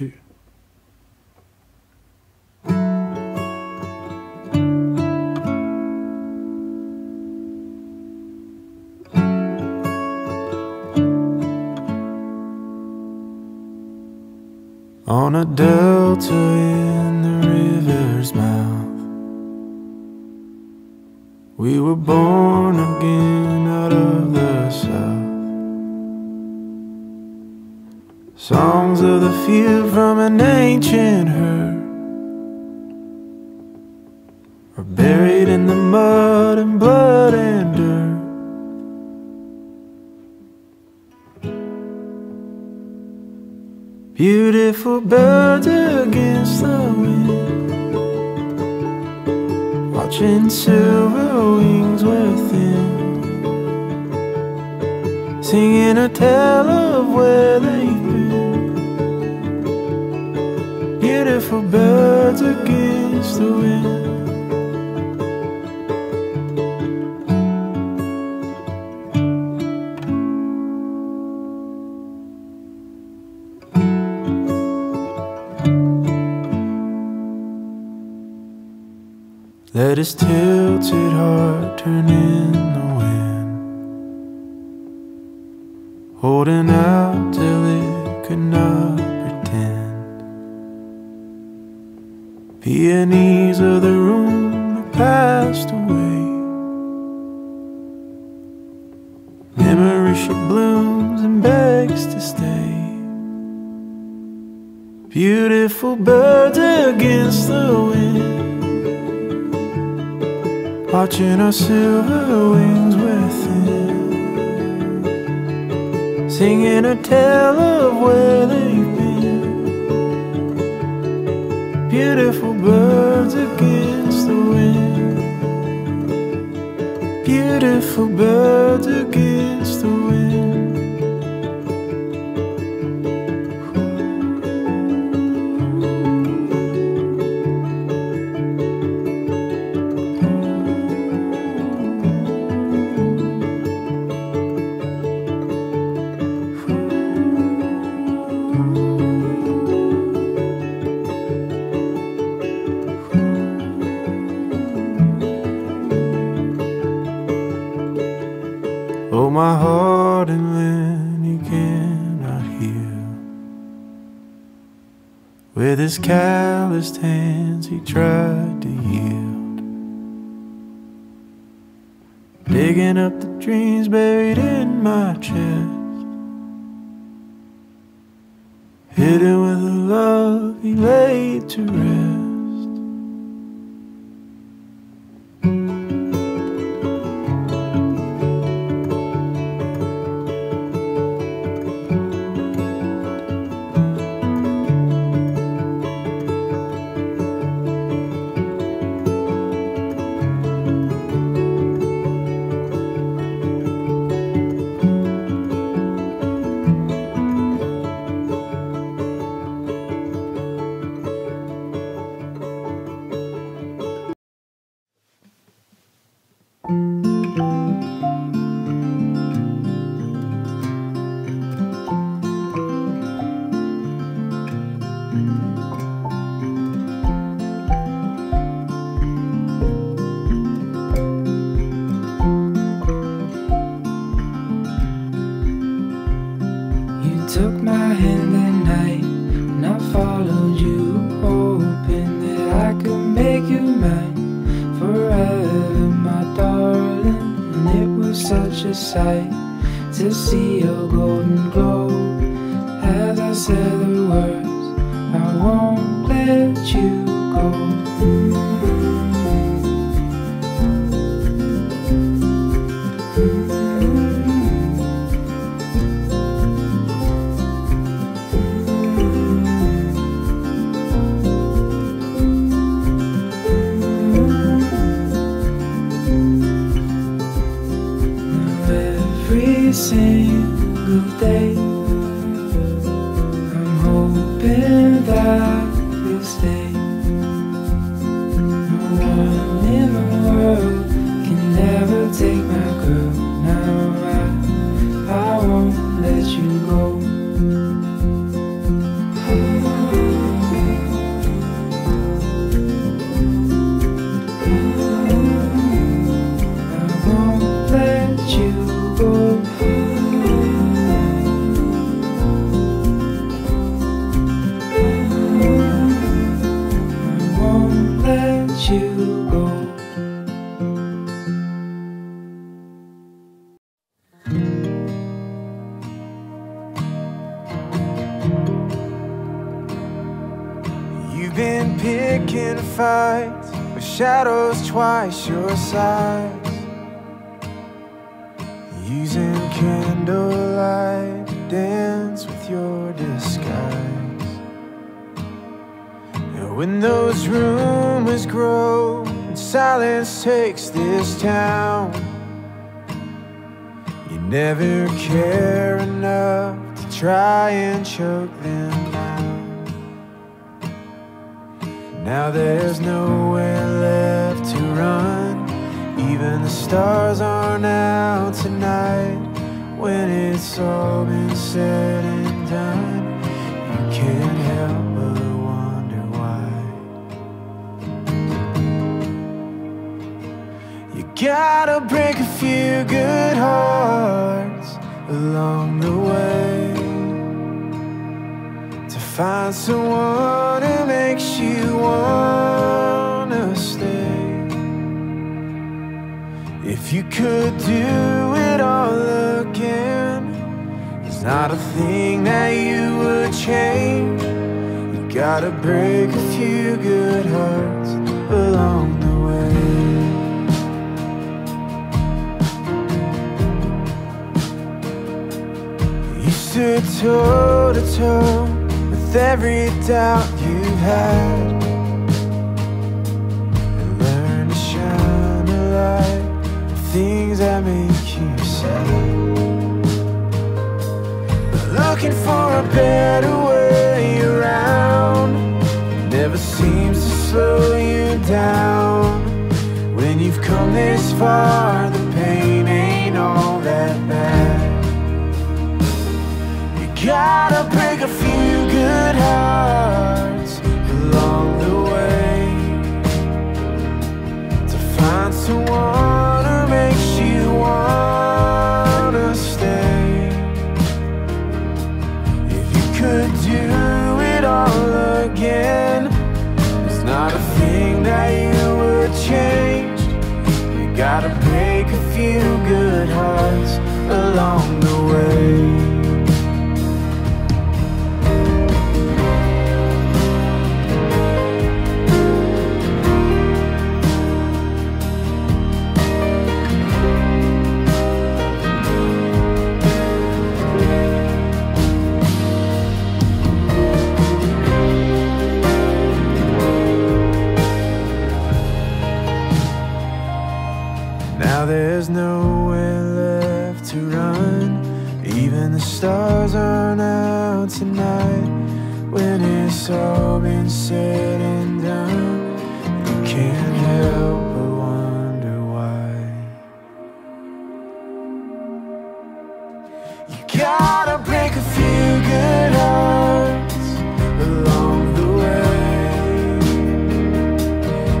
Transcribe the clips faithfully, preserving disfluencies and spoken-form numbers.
two. On a delta in the river's mouth, we were born again out of the south. Songs of the field from an ancient herd are buried in the mud and blood and dirt. Beautiful birds against the wind, watching silver wings within, singing a tale of where they've been. Beautiful birds against the wind. Let his tilted heart turn in the wind, holding out till it could not pretend. Peonies of the room have passed away, memory she blooms and begs to stay. Beautiful birds against the wind, watching our silver wings within, singing a tale of where they've been. Beautiful birds against the wind. Beautiful birds against the wind. My heart and land he cannot heal. With his calloused hands he tried to yield, digging up the dreams buried in my chest, hidden with the love he laid to rest. To see your golden glow, as I said the words, I won't let you go. Single day, I'm hoping that you'll stay. been picking fights with shadows twice your size, using candlelight to dance with your disguise. And when those rumors grow and silence takes this town, you never care enough to try and choke them down. Now there's nowhere left to run. Even the stars aren't out tonight. When it's all been said and done, you can't help but wonder why. You gotta break a few good hearts along the way to find someone who makes you wanna stay. If you could do it all again, there's not a thing that you would change. You gotta break a few good hearts along the way. You stood toe to toe with every doubt you had, and learned to shine a light, things that make you sad. But looking for a better way around, it never seems to slow you down. When you've come this far, the pain ain't all that bad. You gotta break a few good hearts along the way to find someone makes you wanna stay. If you could do it all again, there's not a thing that you would change. You gotta break a few good hearts along the way. There's nowhere left to run. Even the stars aren't out tonight. When it's all been said and done, you can't help but wonder why. You gotta break a few good hearts along the way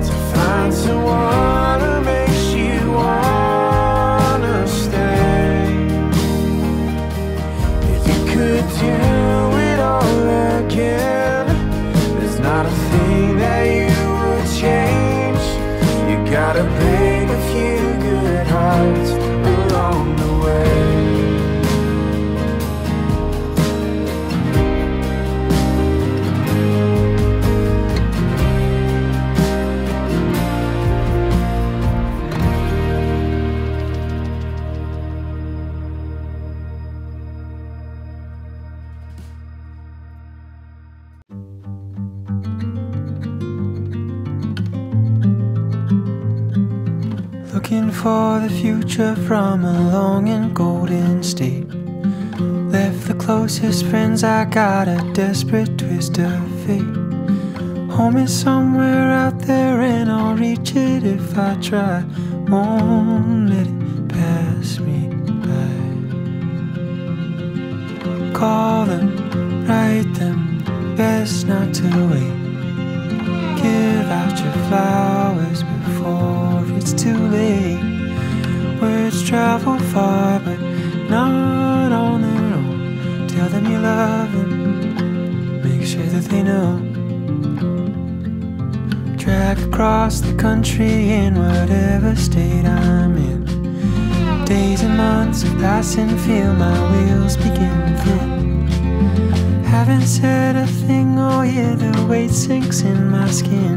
to find someone. Gotta break a few good hearts along the for the future from a long and golden state. Left the closest friends I got, a desperate twist of fate. Home is somewhere out there and I'll reach it if I try. Won't let it pass me by. Call them, write them, best not to wait. Give out your flowers before it's too late. Words travel far, but not on their own. Tell them you love them, make sure that they know. Track across the country in whatever state I'm in. Days and months are passing, feel my wheels begin to thin. Have haven't said a thing all year. The weight sinks in my skin.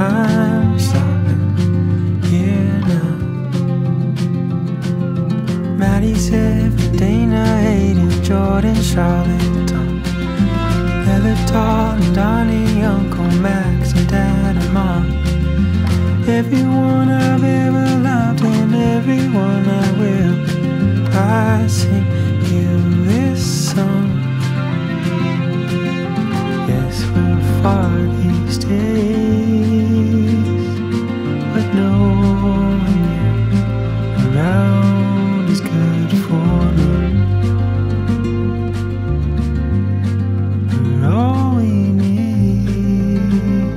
I'm stopping here now. Maddie's every Dana, Aiden, Jordan, Charlotte, Tom, Ella, Todd, and Donnie, Uncle Max, and Dad and Mom. Everyone I've ever loved and everyone I will, I sing you this song. Yes, we're far these days, but no one around is good for me. And all we need,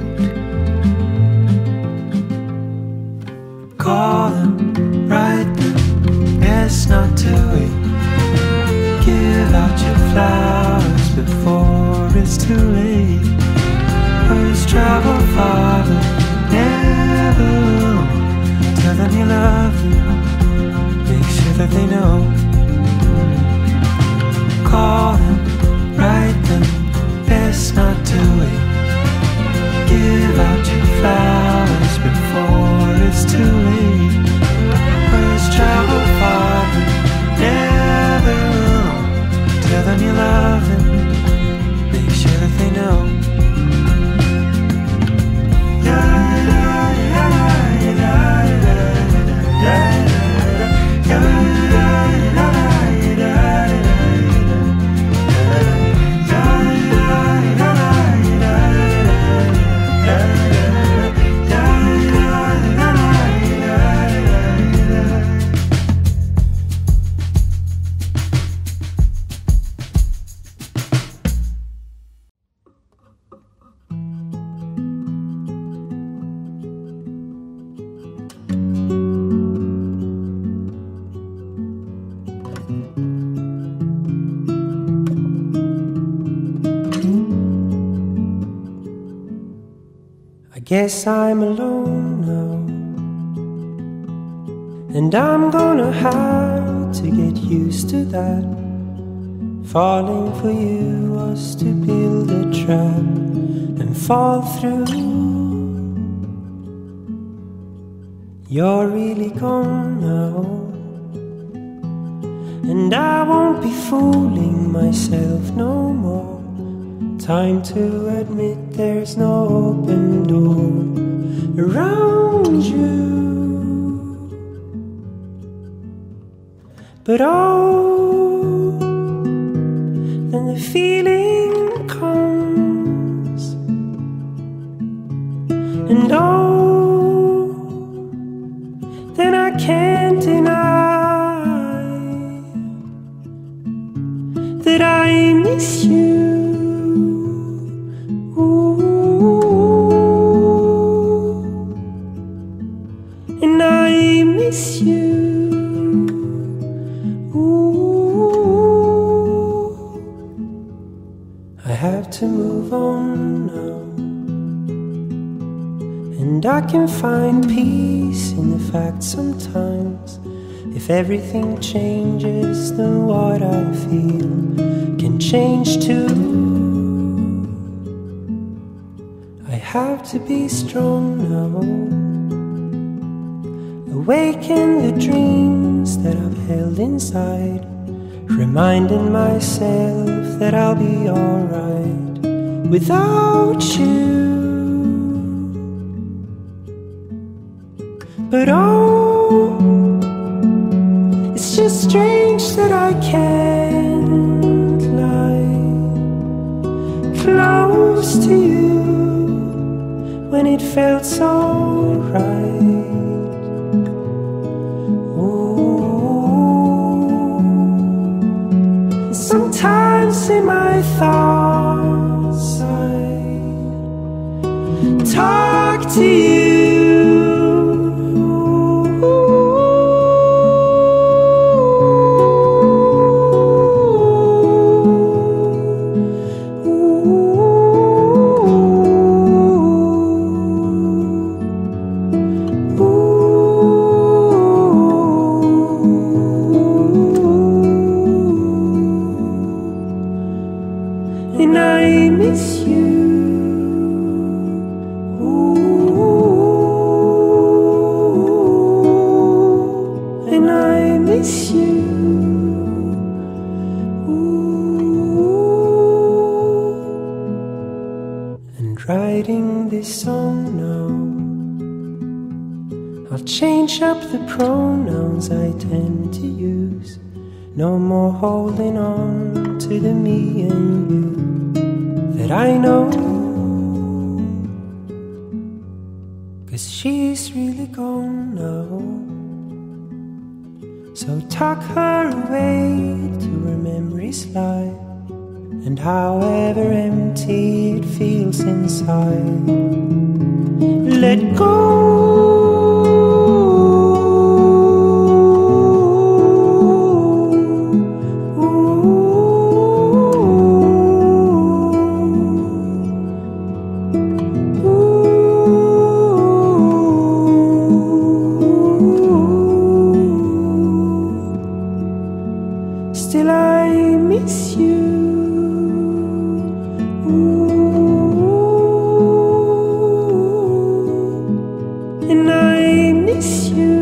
call them, write them, best not to wait. Give out your flowers before it's too late. First travel far, but never alone. Tell them you love them, make sure that they know. Call them, write them, best not to wait. Give out your flowers before it's too late. First travel far, but never alone. Tell them you love them, that they know. Guess I'm alone now, and I'm gonna have to get used to that. Falling for you was to build a trap and fall through. You're really gone now, and I won't be fooling myself no more. Time to admit there's no open door around you. But oh, then the feeling comes, and oh, then I can't deny that I miss you. I can find peace in the fact sometimes, if everything changes, then what I feel can change too. I have to be strong now, awaken the dreams that I've held inside, reminding myself that I'll be alright without you. But oh, it's just strange that I can't lie close to you when it felt so right. Oh, sometimes in my thoughts I talk to you. and I miss you. Ooh, and I miss you. Ooh, and writing this song now, I'll change up the pronouns I tend to use. No more holding on to the me and you that I know, 'cause she's really gone now. So tuck her away to her memories lie, and however empty it feels inside, let go. Still I miss you. Ooh, and I miss you.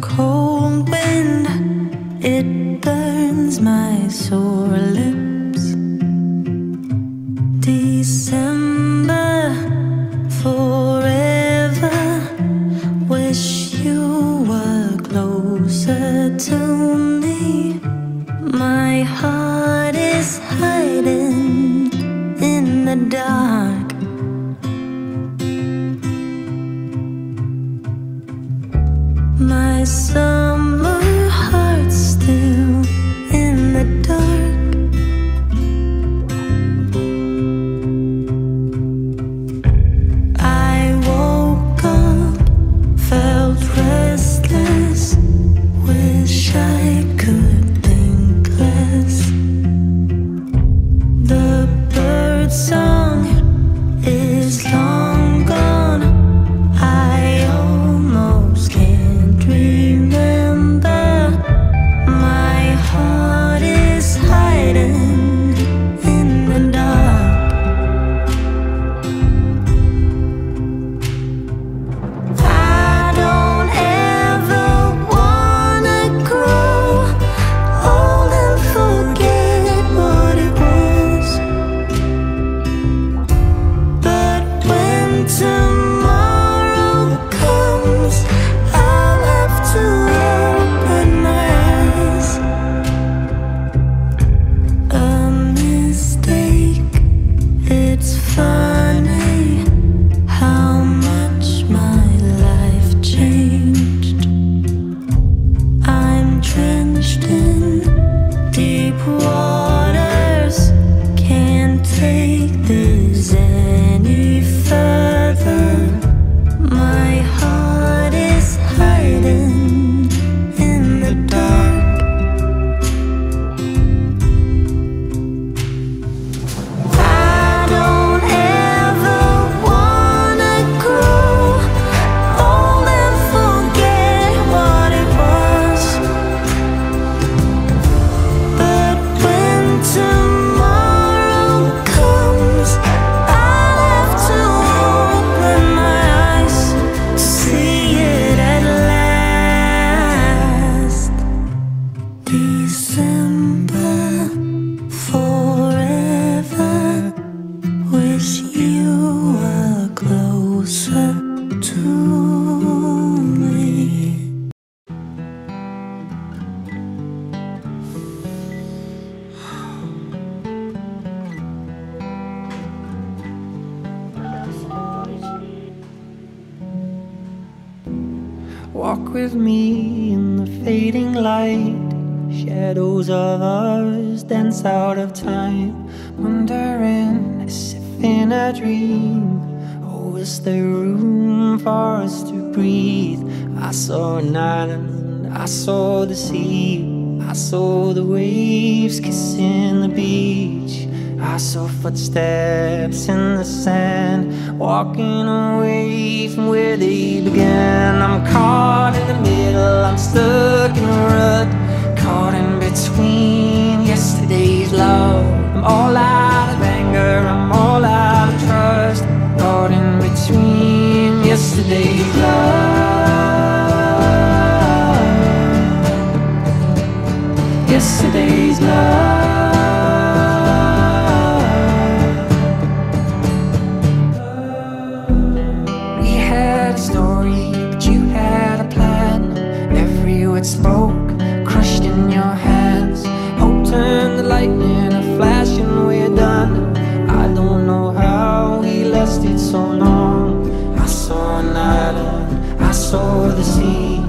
cold wind, it burns my sore lips. December forever, wish you were closer to me. My heart is hiding in the dark. My summer heart's still in the dark. I woke up, felt restless, wish I could think less. The bird song is long gone. I almost can't remember, my heart is hiding in the dark. I don't ever wanna grow old and forget what it was. But when tomorrow comes, you are closer to me. Walk with me in the fading light. Shadows of ours dance out of time. Wondering if in a dream, oh, is there room for us to breathe? I saw an island, I saw the sea, I saw the waves kissing the beach, I saw footsteps in the sand, walking away from where they began. I'm caught in the middle, I'm stuck in a rut, caught in between yesterday's love. I'm all out of anger, I'm all out of trust, caught in between yesterday's love. Yesterday's love. We had a story, but you had a plan. Every word spoke, crushed in your hands. Hope turned to lightning, a flash and we're done. I don't know how we lasted so long. I saw an island, I saw the sea,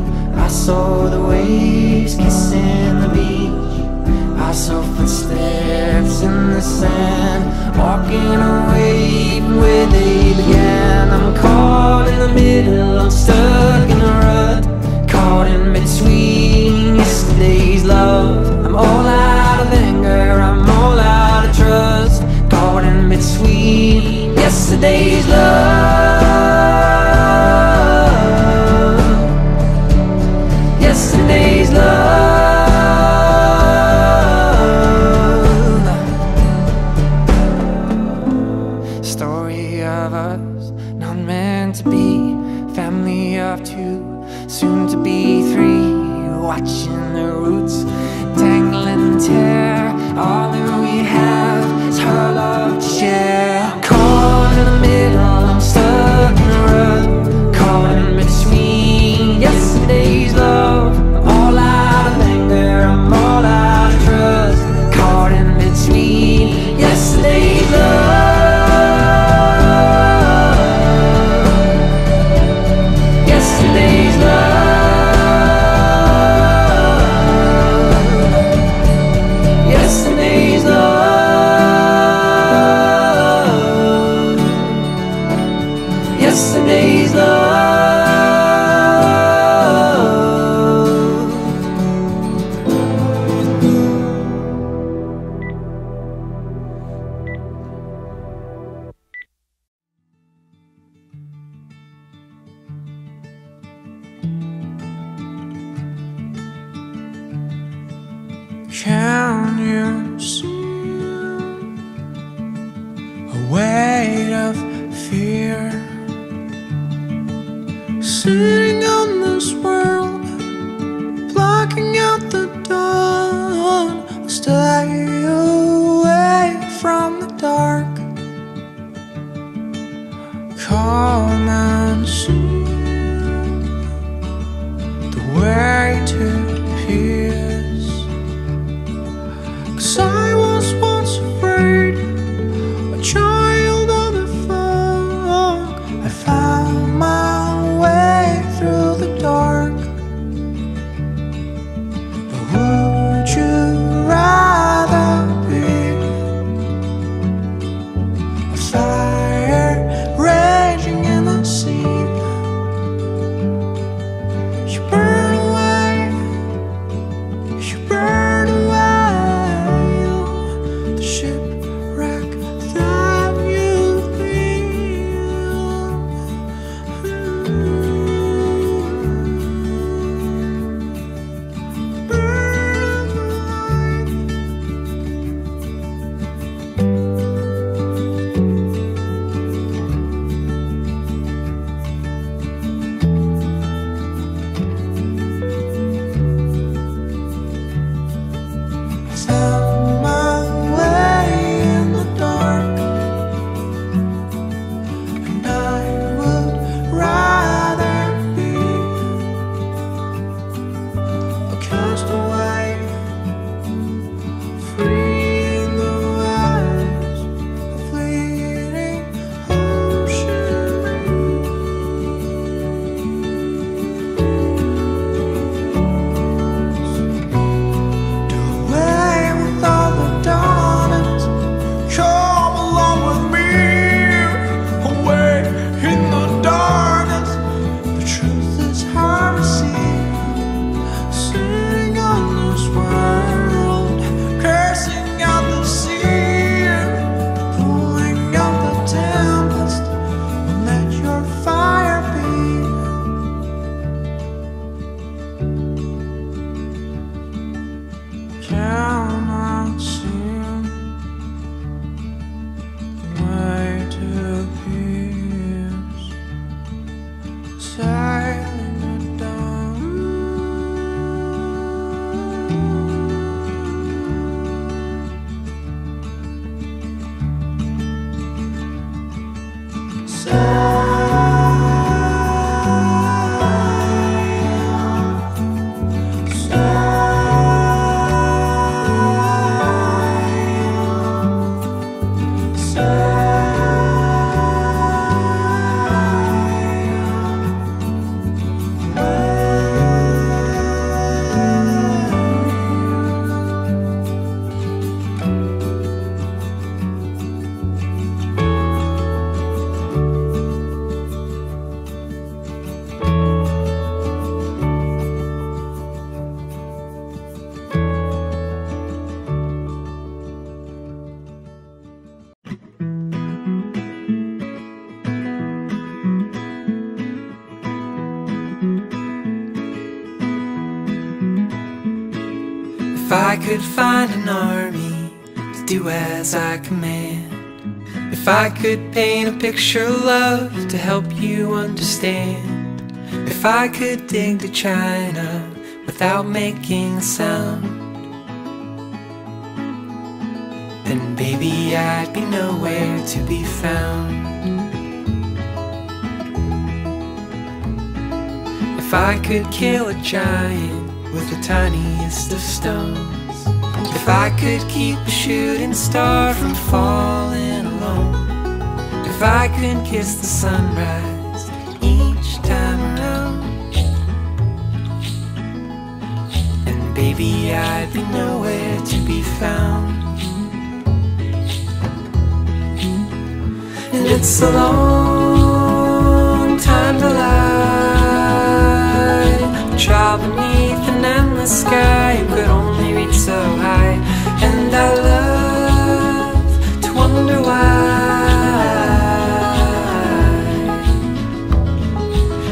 I saw the waves kissing the beach, I saw footsteps in the sand, walking away from where they began. I'm caught in the middle, I'm stuck in a rut, caught in between yesterday's love. I'm all out of anger, I'm all out of trust, caught in between yesterday's love. Yesterday's love. Story of us, not meant to be. family of two, soon to be three, watching the roots tangle and tear. All that we have is her love to share. Caught in the middle, I'm stuck in a rut, caught in between yesterday's love. I'm all out of anger, I'm all out of trust, caught in between yesterday's love. Yesterday's love. Can you see a weight of fear sitting on this world, blocking out the dawn? I'll stay away from the dark. Come and see the way to peace. 'Cause I was once afraid, a child of the fog. I found my through the dark. But would you rather be a fire raging in the sea? You burn away, you burn away the shipwreck that you've been. If I could find an army to do as I command, if I could paint a picture of love to help you understand, If I could dig to China without making a sound, then baby I'd be nowhere to be found. If I could kill a giant with the tiniest of stones, if I could keep a shooting star from falling alone, if I could kiss the sunrise each time around, then baby I'd be nowhere to be found. And it's a long time to lie, trial beneath an endless sky, you could only reach so high. And I love to wonder why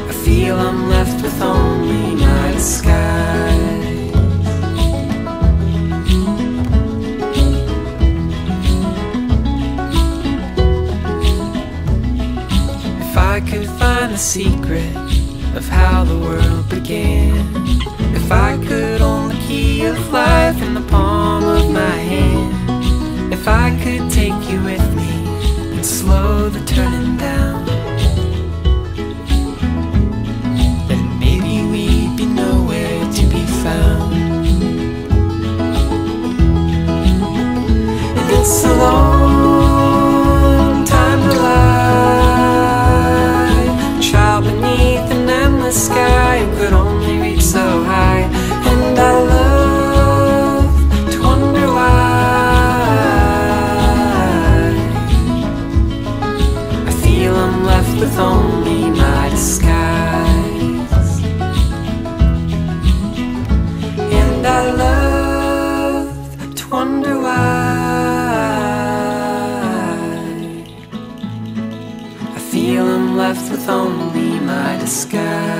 I feel I'm left with only my disguise. If I could find the secret of how the world began, if I could own the key of life in the palm of my hand, if I could take you with me and slow the turning down, then maybe we'd be nowhere to be found. And it's a long time to lie, child beneath an the sky, it could only reach so high. And I love to wonder why I feel I'm left with only my disguise. And I love to wonder why I feel I'm left with only my disguise.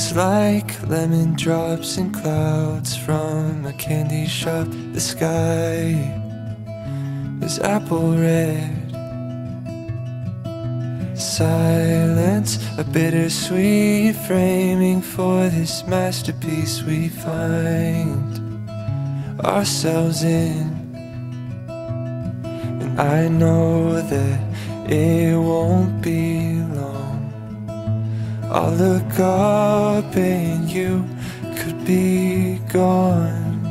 She's like lemon drops and clouds from a candy shop. The sky is apple red. Silence, a bittersweet framing for this masterpiece we find ourselves in. And I know that it won't be long. I'll look up and you could be gone.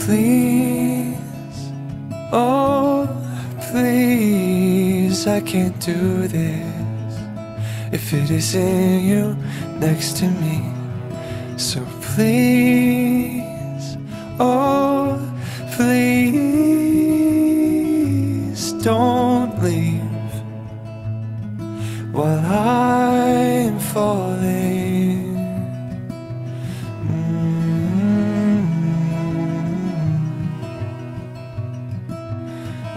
Please, oh please, I can't do this if it isn't you next to me. So please, oh please, don't leave while I'm falling. Mm-hmm.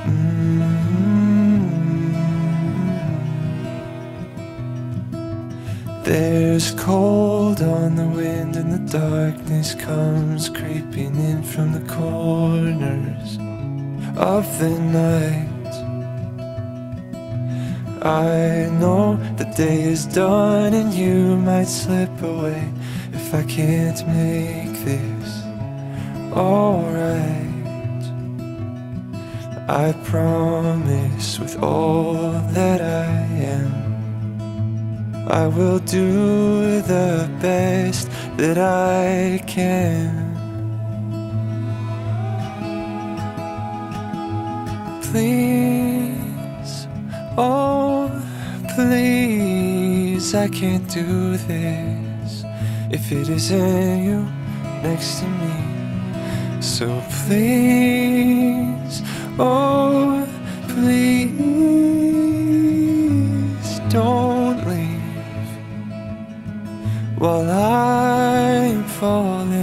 Mm-hmm. There's cold on the wind and the darkness comes creeping in from the corners of the night. I know the day is done and you might slip away if I can't make this alright. I promise with all that I am, I will do the best that I can. Please, oh please, I can't do this if it isn't you next to me. So please, oh please, don't leave while I'm falling.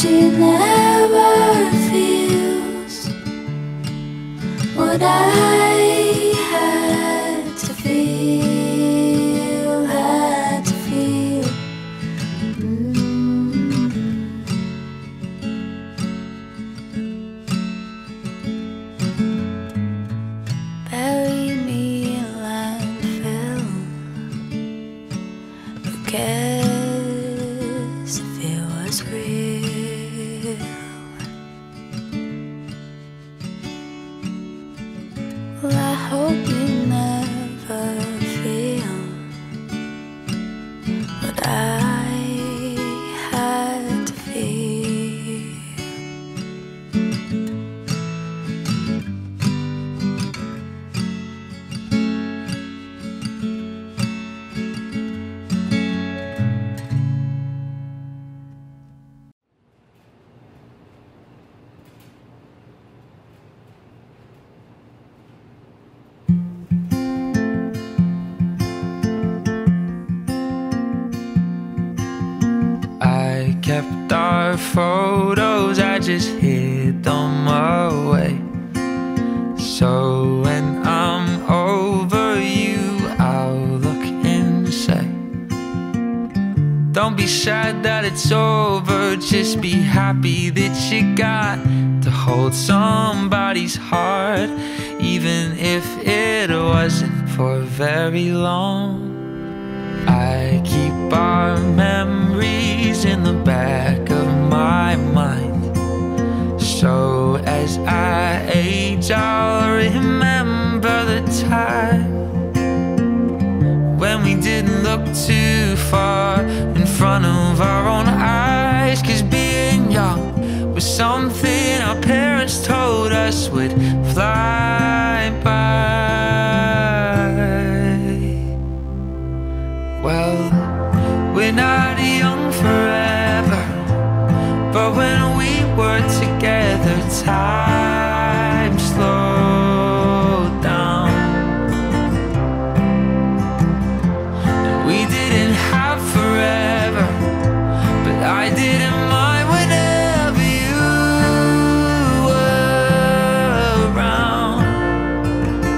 she never feels what I had to feel, had to feel. Mm. Bury me in landfill. Because if it was real. Well, I hope you never feel what I had to feel. Kept our photos, I just hid them away. So when I'm over you, I'll look and say, don't be sad that it's over, just be happy that you got to hold somebody's heart, even if it wasn't for very long. I keep our memories in the back of my mind, so as I age I'll remember the time when we didn't look too far in front of our own eyes. Cause being young was something our parents told us would fly by. Well, we're not young forever, but when we were together, time slowed down. And we didn't have forever, but I didn't mind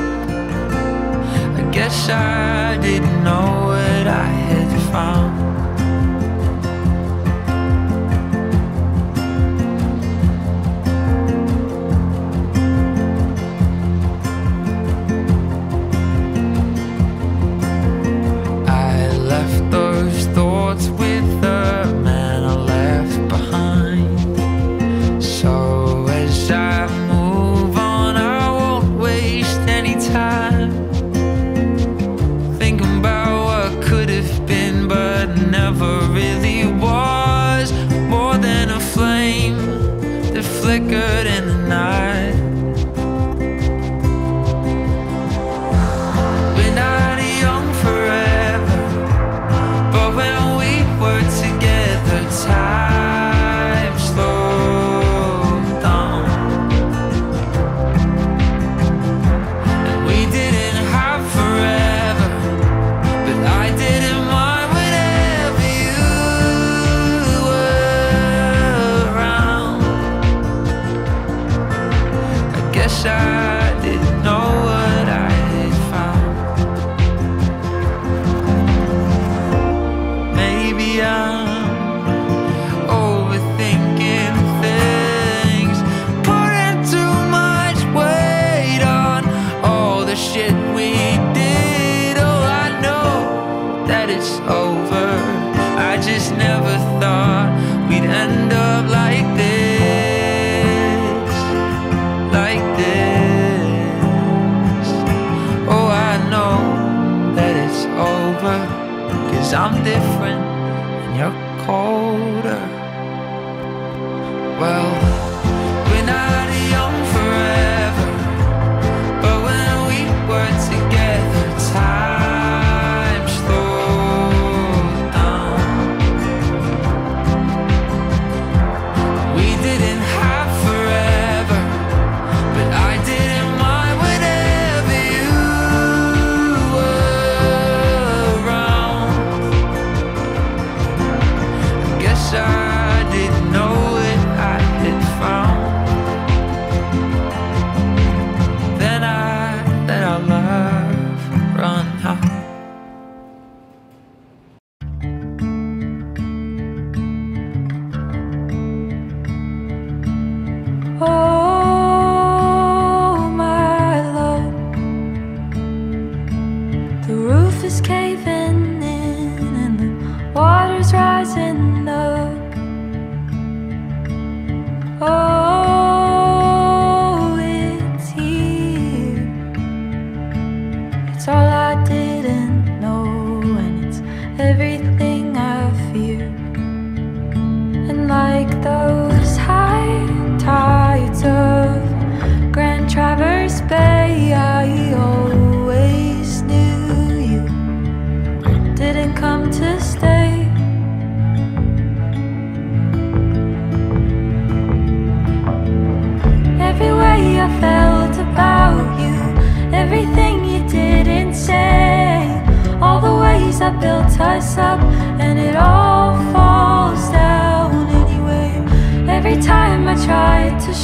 whenever you were around. I guess I didn't know I had found. I left those thoughts with the man I left behind, so as I move on I won't waste any time thinking about been, but never really was. More than a flame that flickered in the night. We're not young forever, but when we were together, time slowed down. And we didn't have forever, but I didn't. I didn't know what I had found. Maybe I'm overthinking things, putting too much weight on all the shit we did. Oh, I know that it's over, I just never thought we'd end up like this. Cause I'm different and you're colder. Well, we're not young forever, but when we were together, time slowed down. We didn't have forever, but I didn't.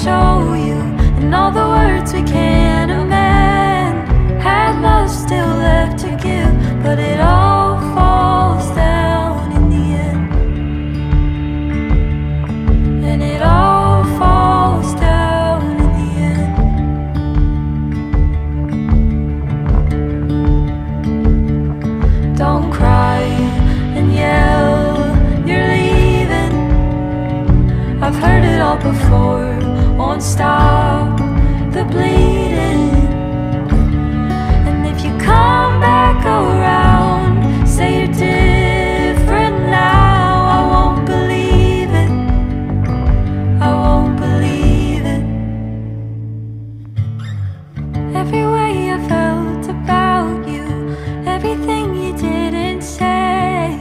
show you, and all the words we can't amend. Had love still left to give, but it all falls down in the end. And it all falls down in the end. Don't cry and yell, you're leaving. I've heard it all before. Won't stop the bleeding. And if you come back around, say you're different now, I won't believe it. I won't believe it. Every way I felt about you, everything you didn't say,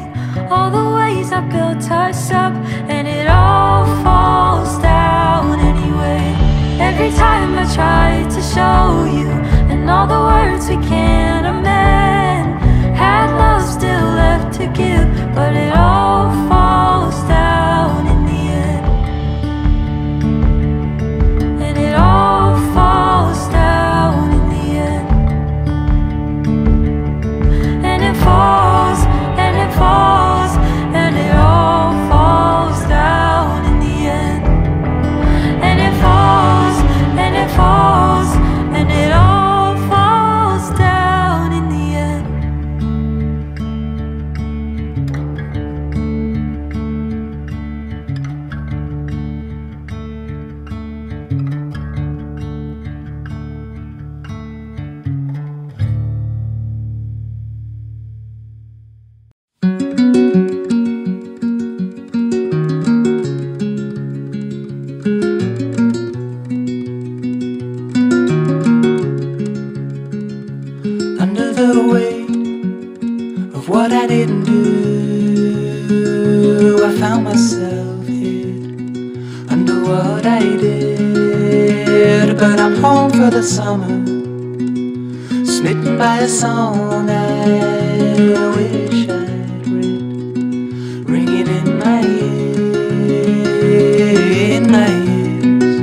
all the ways I built us up, and it all falls down anyway. Every time I try to show you, and all the words we can't amend. Had love still left to give, but it all falls down in the end. And it all falls down in the end. And it falls, and it falls, and it all falls down in the end. And it falls, and it falls, and it all falls down in the summer, smitten by a song I wish I'd read, ringing in my ear, in my ears.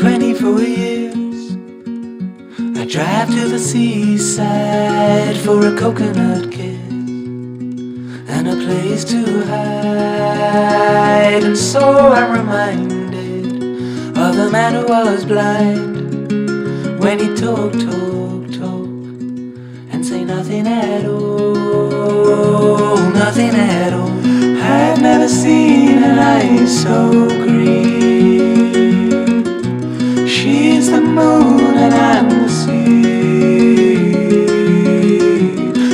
Twenty-four years, I drive to the seaside for a coconut kiss, place to hide, and so I'm reminded of the man who was blind when he talk, talk, talk, and say nothing at all, nothing at all. I've never seen an eye so green. She's the moon and I'm the sea,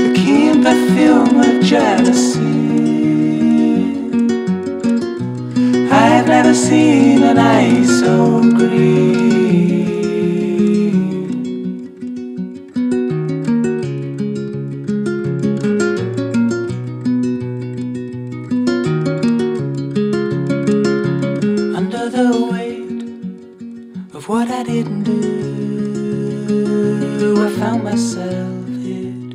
the keen perfume of jealousy. I've never seen an eye so green. Under the weight of what I didn't do, I found myself hid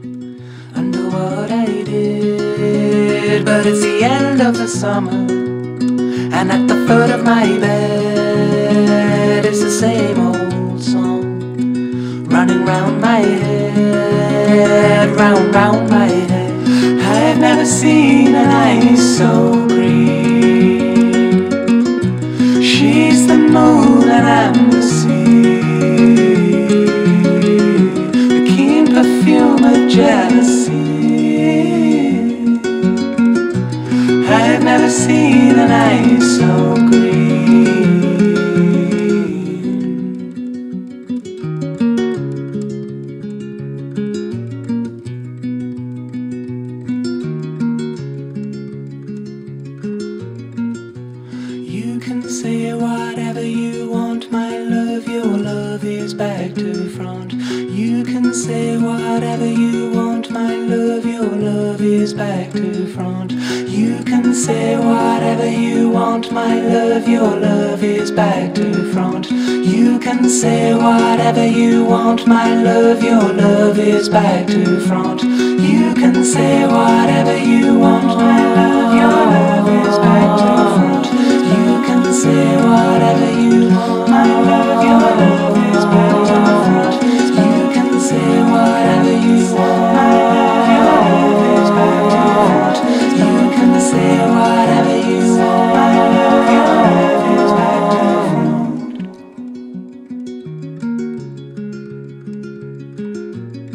under what I did. But it's the end of the summer, and at the foot of my bed it's the same old song running round my head, round, round my head. I've never seen an eye so green. She's the moon and I'm the sea, the keen perfume of jealousy. I've never seen an eye so green. You can say whatever you want, my love, your love is back to front. You can say whatever you want, my love, your love is goes back to front. You can say whatever you want, my love, your love is back to front. You can say whatever you want, my love, your love is back to front. You can say whatever you want, my love, your love is back to front. You can say whatever you want, my love, your love is back to front. You can say whatever you want, my love, your love is back to front. You can say whatever you want, my love, your love is back to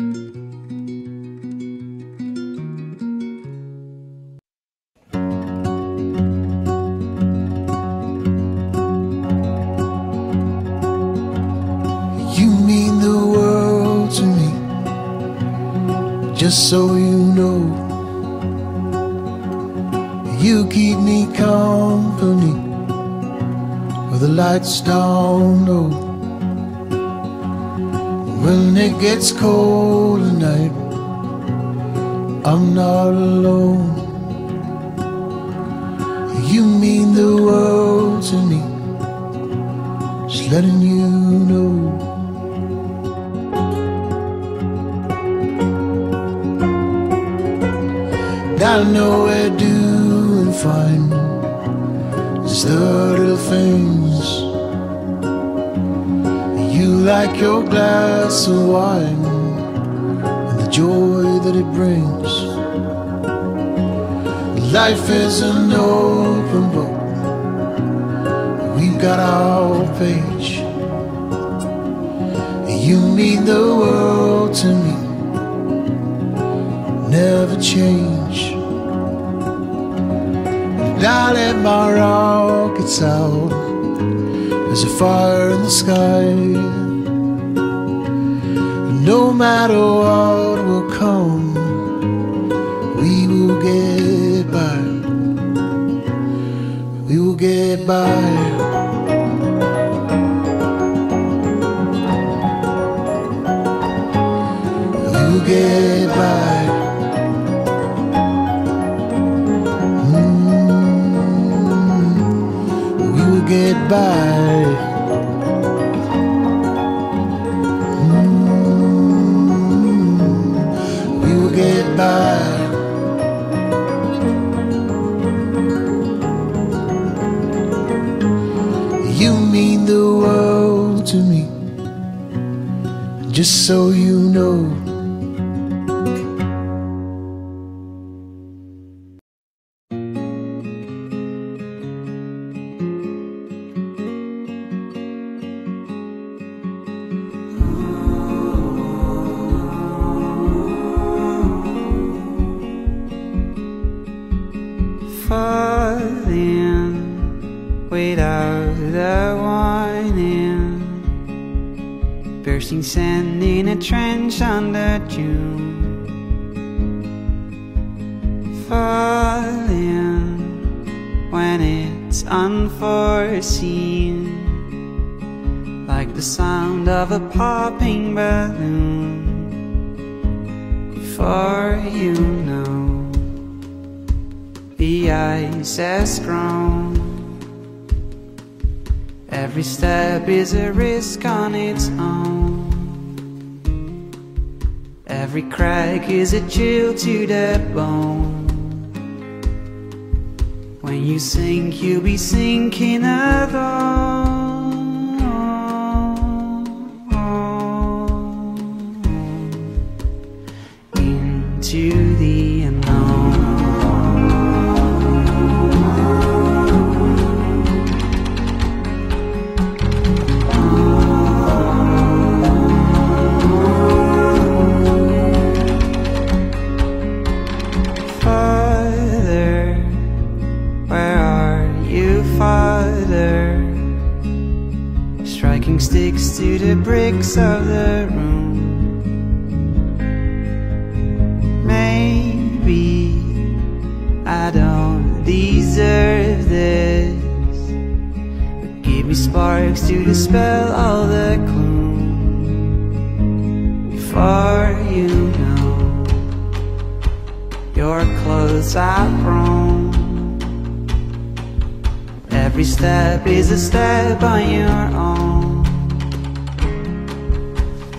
just so you know. You keep me company with the lights down low. When it gets cold at night, I'm not alone. You mean the world to me, just letting you know. I know we're doing fine, just little things. You like your glass of wine and the joy that it brings. Life is an open book, we've got our page. You mean the world to me, never change. I let my rockets out, there's a fire in the sky. No matter what will come, we will get by, we will get by. We will get by. Get by. Mm-hmm. We will get by. You mean the world to me, just so you know. Is a risk on its own. Every crack is a chill to the bone. When you sink, you'll be sinking alone. Into the unknown. Sticks to the bricks of the room. Maybe I don't deserve this, but give me sparks to dispel all the gloom. Before you know, you're close. roads I've grown. Every step is a step on your own.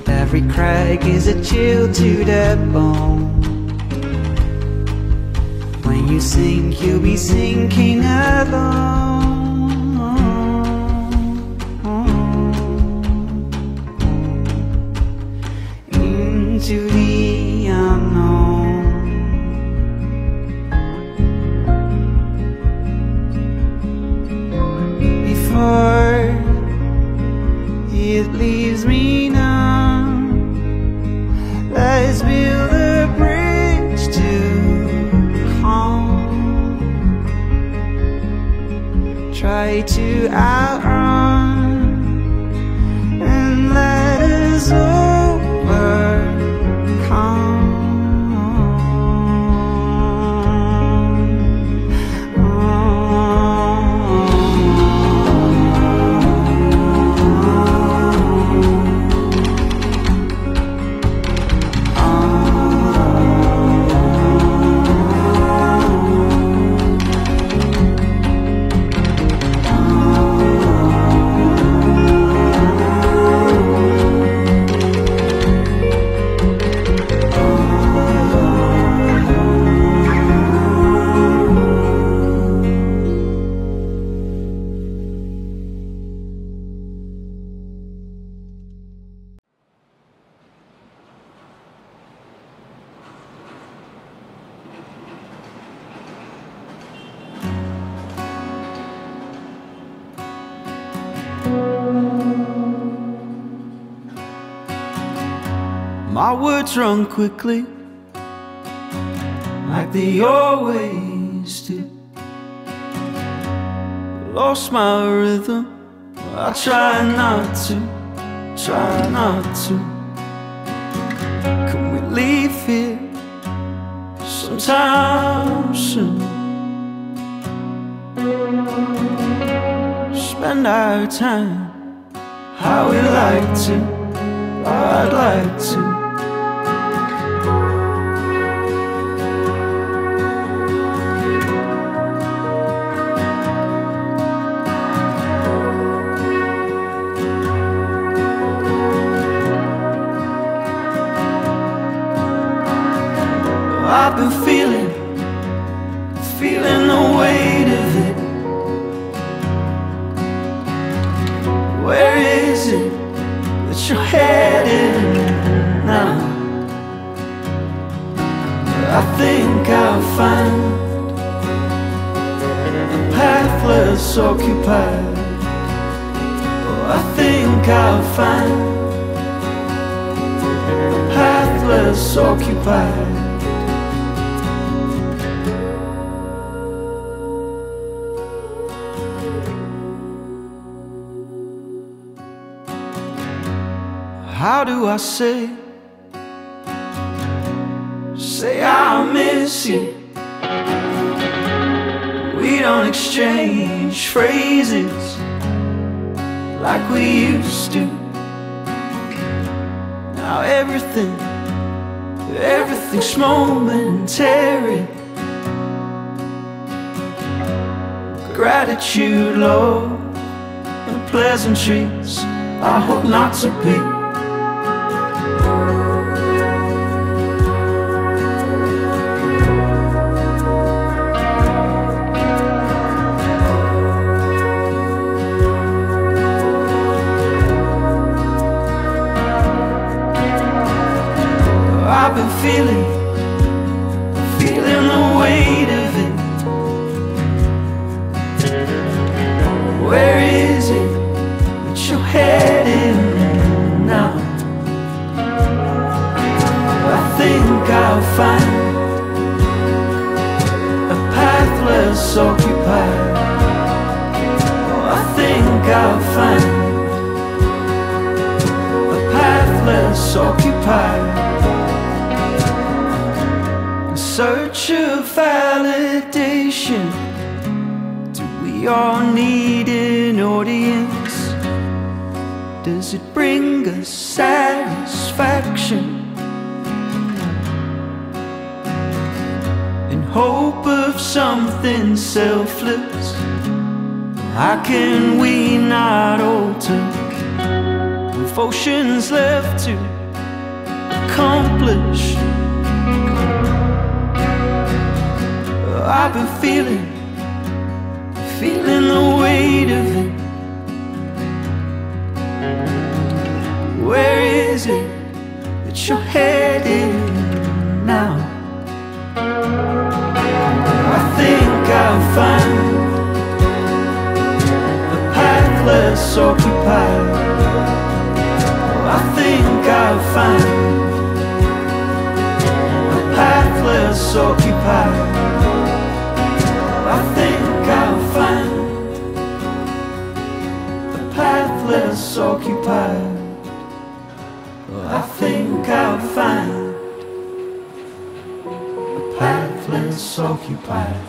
Every crack is a chill to the bone. When you sink, you'll be sinking alone. To the unknown, before it leaves me numb, let's build a bridge to calm. Try to outrun and let us over. My words run quickly, like they always do. Lost my rhythm, I try not to, try not to. Can we leave here sometime soon? Spend our time how we like to, I'd like to. I've been feeling, feeling the weight of it. Where is it that you're headed now? I think I'll find a path less occupied. Oh, I think I'll find a path less occupied. How do I say, say I miss you? We don't exchange phrases like we used to. Now everything, everything's momentary. Gratitude, love, and pleasantries I hope not to be. I've been feeling, feeling the weight of it. Where is it that you're headed now? I think I'll find a path less occupied. Oh, I think I'll find a path less occupied. Search of validation. Do we all need an audience? Does it bring us satisfaction? And hope of something selfless. How can we not alter with oceans left to accomplish? I've been feeling, feeling the weight of it. Where is it that you're headed now? I think I'll find the path less occupied. I think I'll find the path less occupied. I think I'll find the path less occupied. I think I'll find the path less occupied.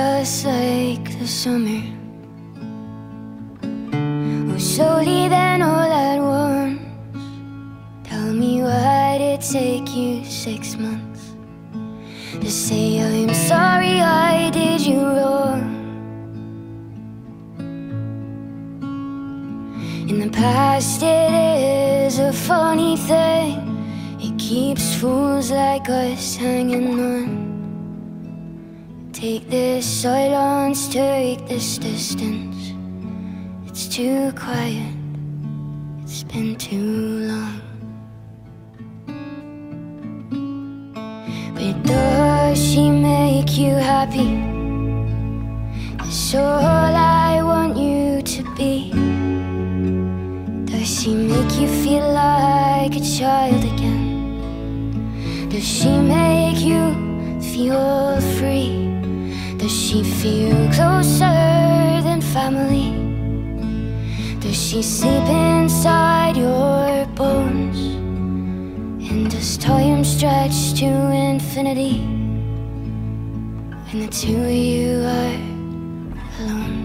Just like the summer, more slowly than all at once. Tell me why'd it take you six months to say I'm sorry I did you wrong. In the past it is a funny thing, it keeps fools like us hanging on. Take this silence, take this distance. It's too quiet, it's been too long. But does she make you happy? That's all I want you to be. Does she make you feel like a child again? Does she make you feel free? Does she feel closer than family? Does she sleep inside your bones? And does time stretch to infinity when the two of you are alone?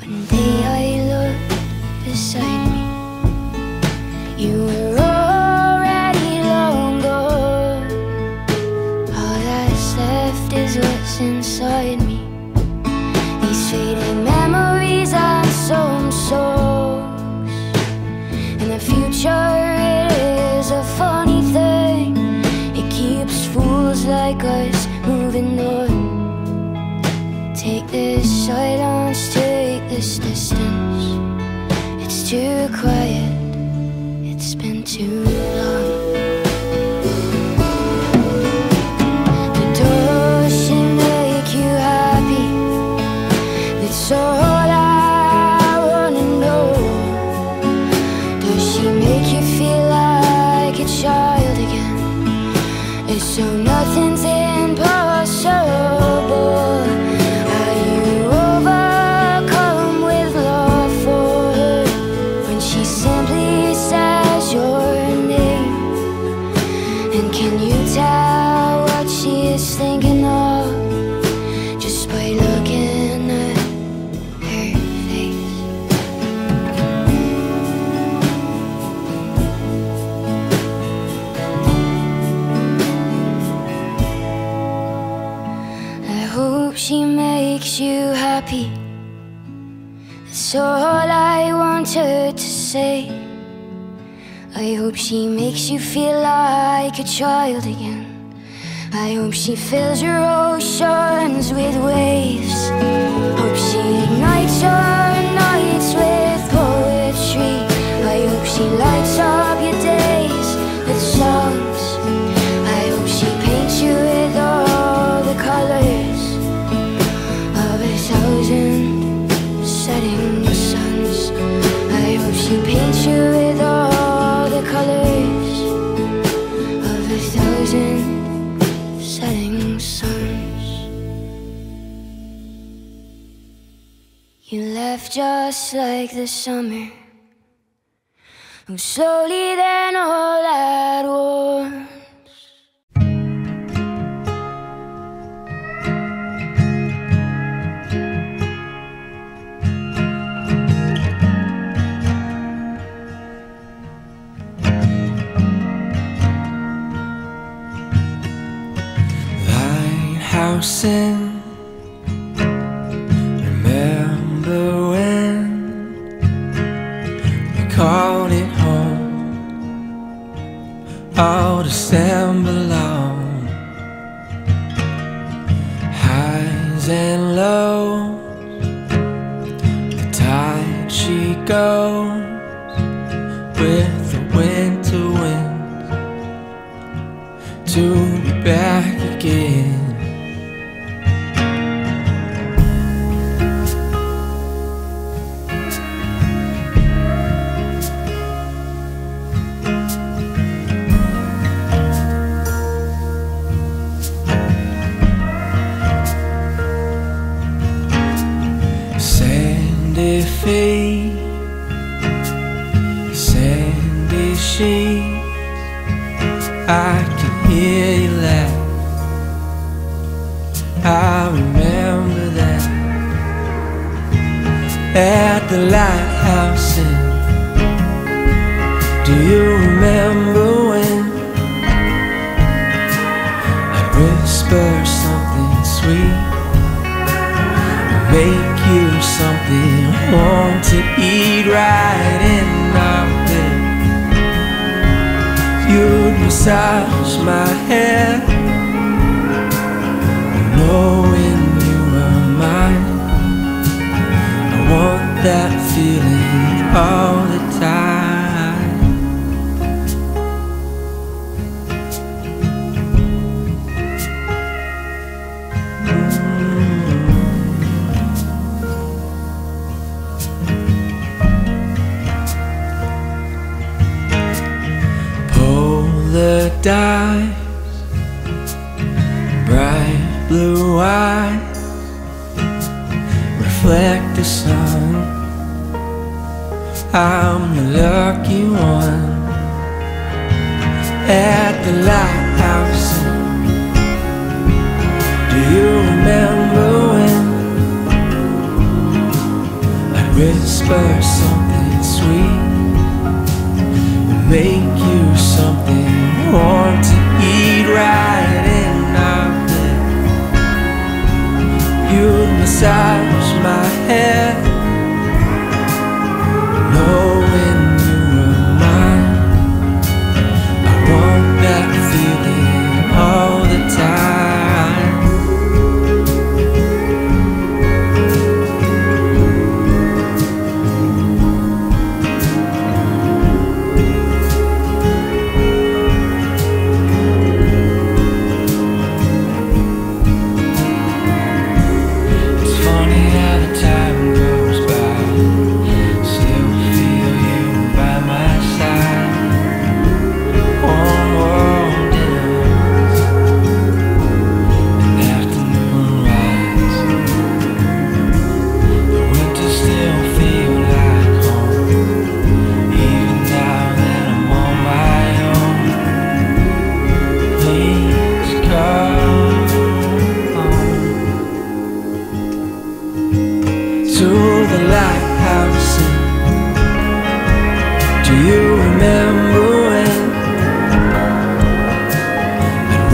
One day I looked beside me, you were inside me. These faded memories and some souls. And the future, it is a funny thing. It keeps fools like us moving on. Take this silence, take this distance. It's too quiet, it's been too long. So all I wanna know, does she make you feel like a child again? It's so nothing's impossible. Are you overcome with love for her when she simply says your name? And can you tell what she is thinking of just by looking at you happy? That's all I want her to say. I hope she makes you feel like a child again. I hope she fills your oceans with waves. Hope she ignites your nights with poetry. I hope she lights up your days with songs. I hope she paints you with all the colors. Thousand setting suns. I hope she paints you with all the colors of a thousand setting suns. You left just like the summer, oh, slowly then all at once. Sin. Remember when we called it home all December long. Highs and lows, the tide she goes with the winter wind to be back again. Sandy sheets, I can hear you laugh. I remember that at the lighthouse inn. Do you remember when I'd whisper something sweet, make you something warm? to eat right in my bed. You'd massage my head, knowing you are mine. I want that feeling all the time. Dies, bright blue eyes reflect the sun. I'm the lucky one at the lighthouse. Do you remember when I'd whisper something sweet and make you something? Want to eat right in our bed. You'd massage my head, knowing you were mine. I want that feeling all the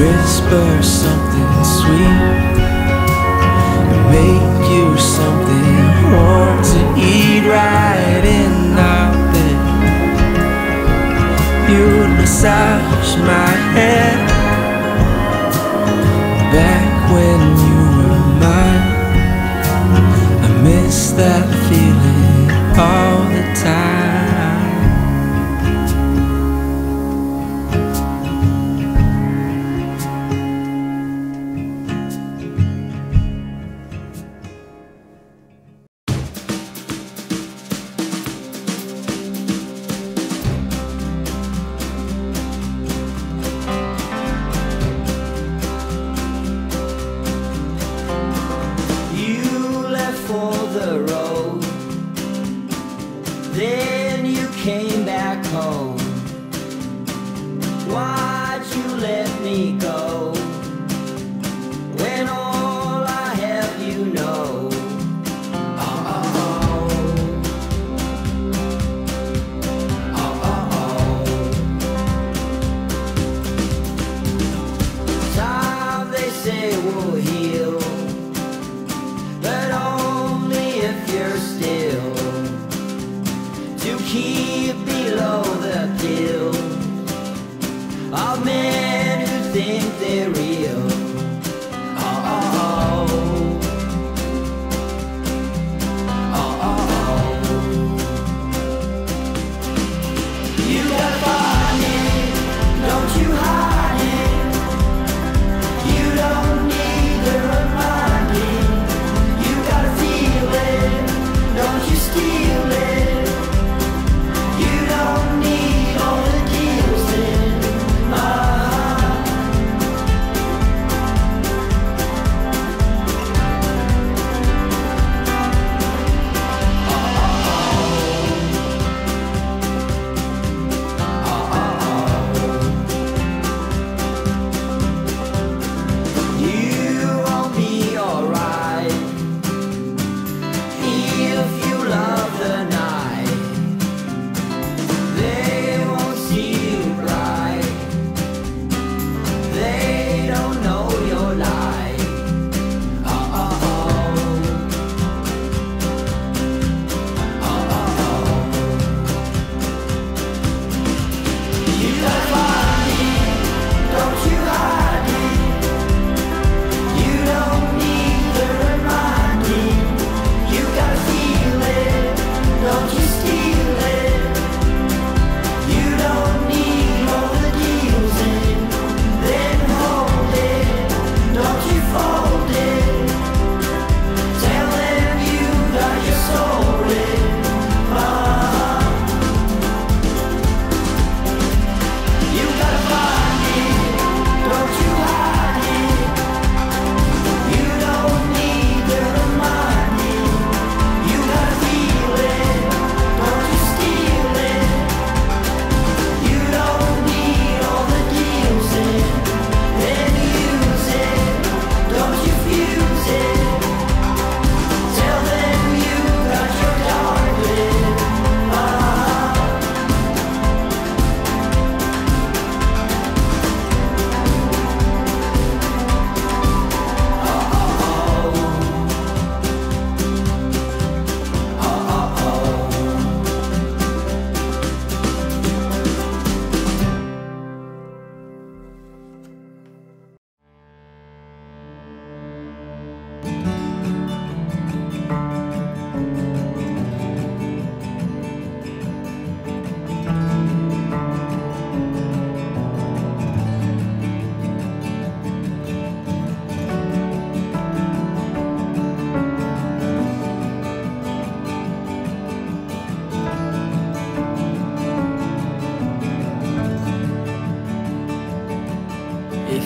whisper something sweet, make you something warm to eat right in our bed. You'd massage my head, back when you were mine. I miss that feeling all the time.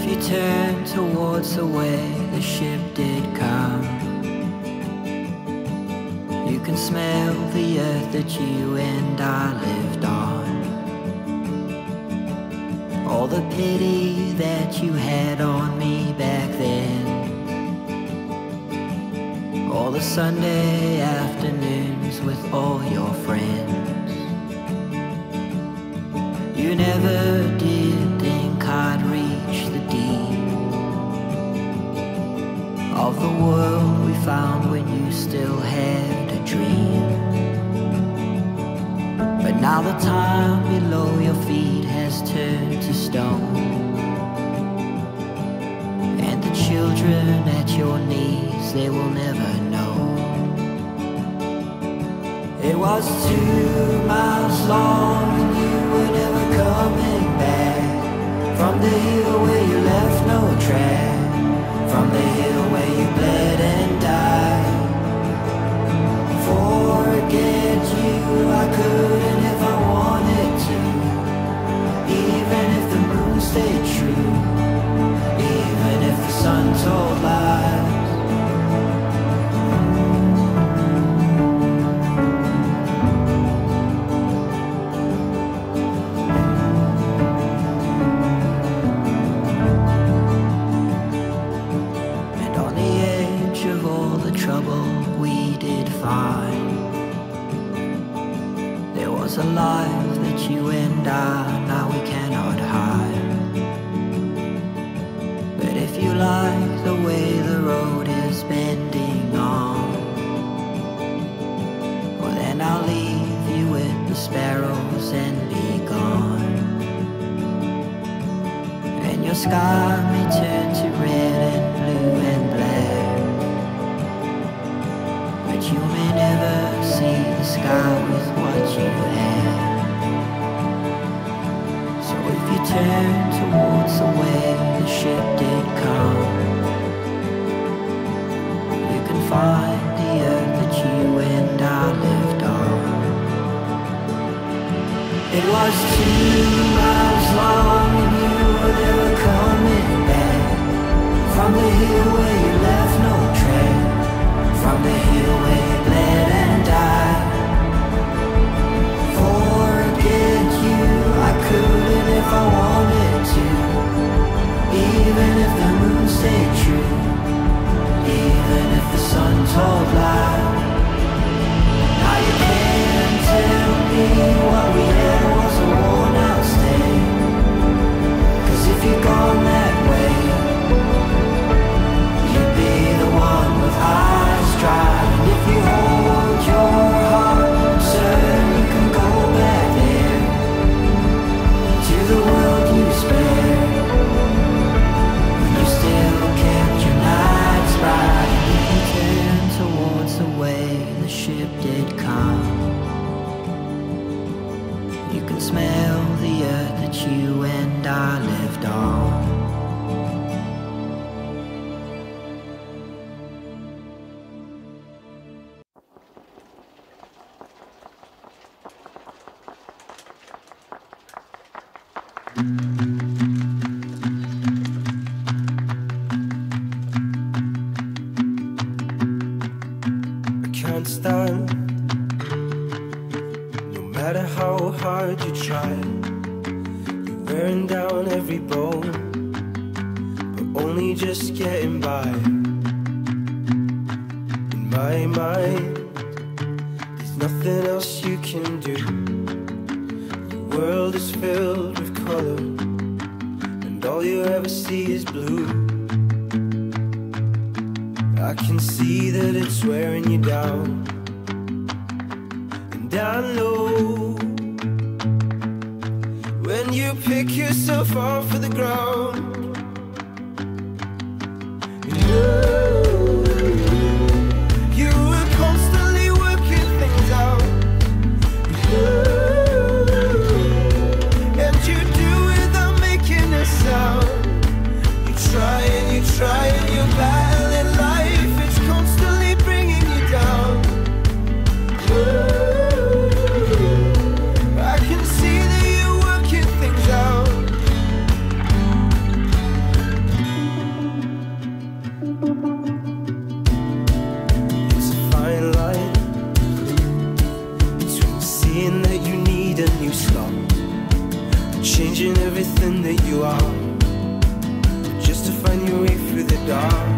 you turned towards the way the ship did come, you can smell the earth that you and I lived on. All the pity that you had on me back then, all the Sunday afternoons with all your friends. You never did think I'd reach the deep of the world we found when you still had a dream. But now the time below your feet has turned to stone, and the children at your knees, they will never know. It was two miles long and you were never coming back. From the hill where you left no track, from the hill where you bled and died. Forget you I couldn't if I wanted to, even if the moon stayed true, even if the sun told lies. There was a life that you and I, now we cannot hide. But if you like the way the road is bending on, well then I'll leave you with the sparrows and be gone. And your sky may turn to red and blue and black, but you may never see the sky with what you have. So if you turn towards the way the ship did come, you can find the earth that you and I lived on. It was two miles long and you were never coming back. From the hill where you left no track, from the hill where you bled and died. Forget you, I couldn't if I wanted to, even if the moon stayed true, even if the sun told lies. Now you can't tell me what we had was a worn out stain, 'cause if you're gone that way, you'd be the one with eyes. And if you hold your heart, sir, you can go back there to the world you spared, when you still kept your night's ride. If you turn towards the way the ship did come, you can smell the earth that you and I lived on. need a new start, changing everything that you are, just to find your way through the dark.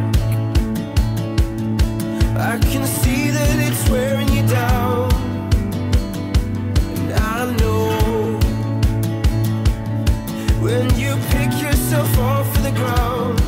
I can see that it's wearing you down, and I know when you pick yourself off of the ground.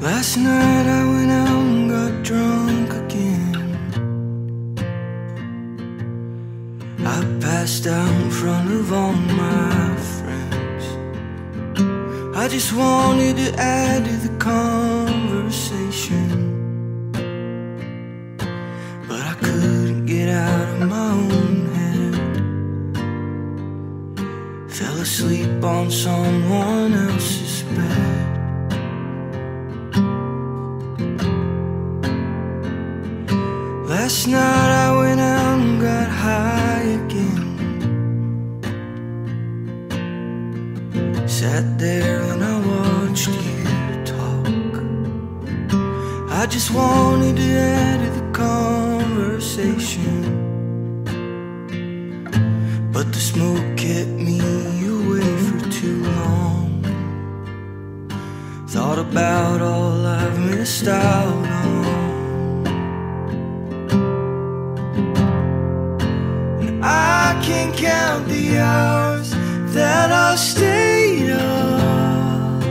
Last night I went out and got drunk again. I passed out in front of all my friends. I just wanted to add to the conversation, but I couldn't get out of my own head. Fell asleep on someone else's bed. Last night I went out and got high again. Sat there and I watched you talk. I just wanted to add to the conversation, but the smoke kept me away for too long. Thought about all I've missed out on. Can't count the hours that I stayed up,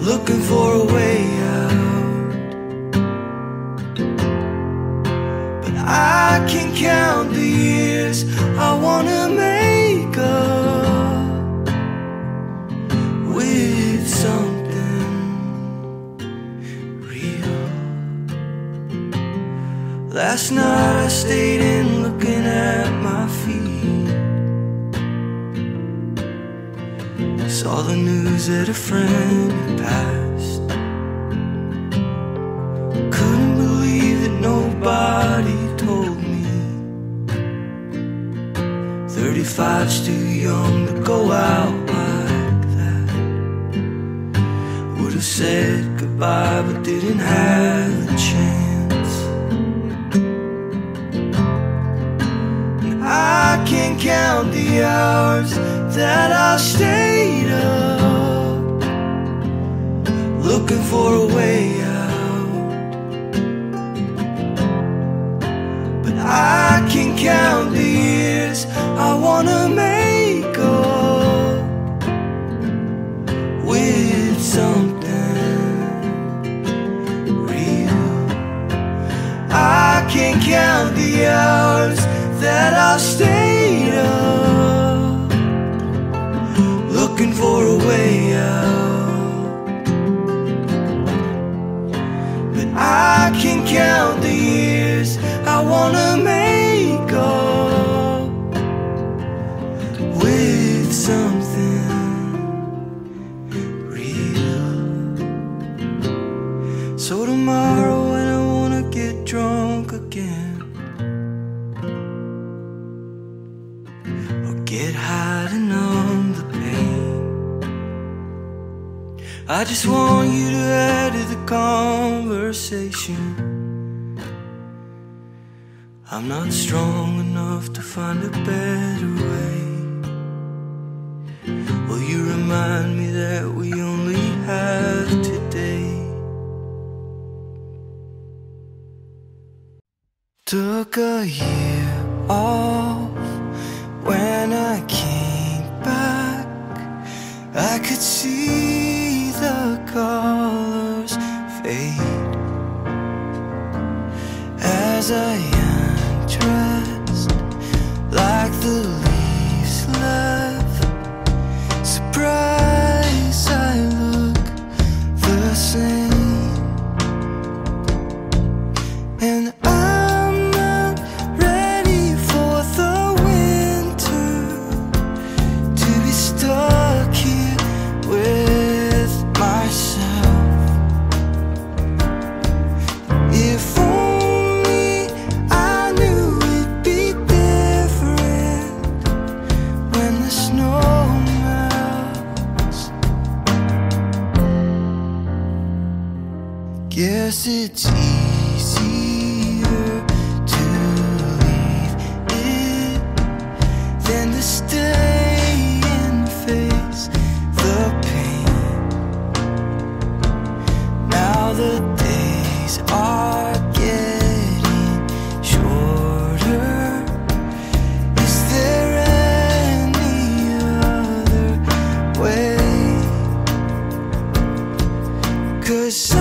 looking for a way out. But I can count the years I wanna make up with something real. Last night I stayed in looking at my feet. Saw the news that a friend had passed. Couldn't believe that nobody told me. Thirty-five's too young to go out like that. Would've said goodbye but didn't have a chance. Count the hours that I stayed up, looking for a way out. But I can count the years I wanna make up with something real. I can count the hours that I stayed up, looking for a way out. But I can count the years I wanna make up with something real. So tomorrow when I wanna get drunk again, get high to numb the pain, I just want you to add to the conversation. I'm not strong enough to find a better way. Will you remind me that we only have today? Took a year off. When I came back, I could see the colors fade. As I undressed, like the leaves left, surprise, I look the same. And yes, it's easier to leave it than to stay and face the pain. Now the days are getting shorter. Is there any other way? 'Cause I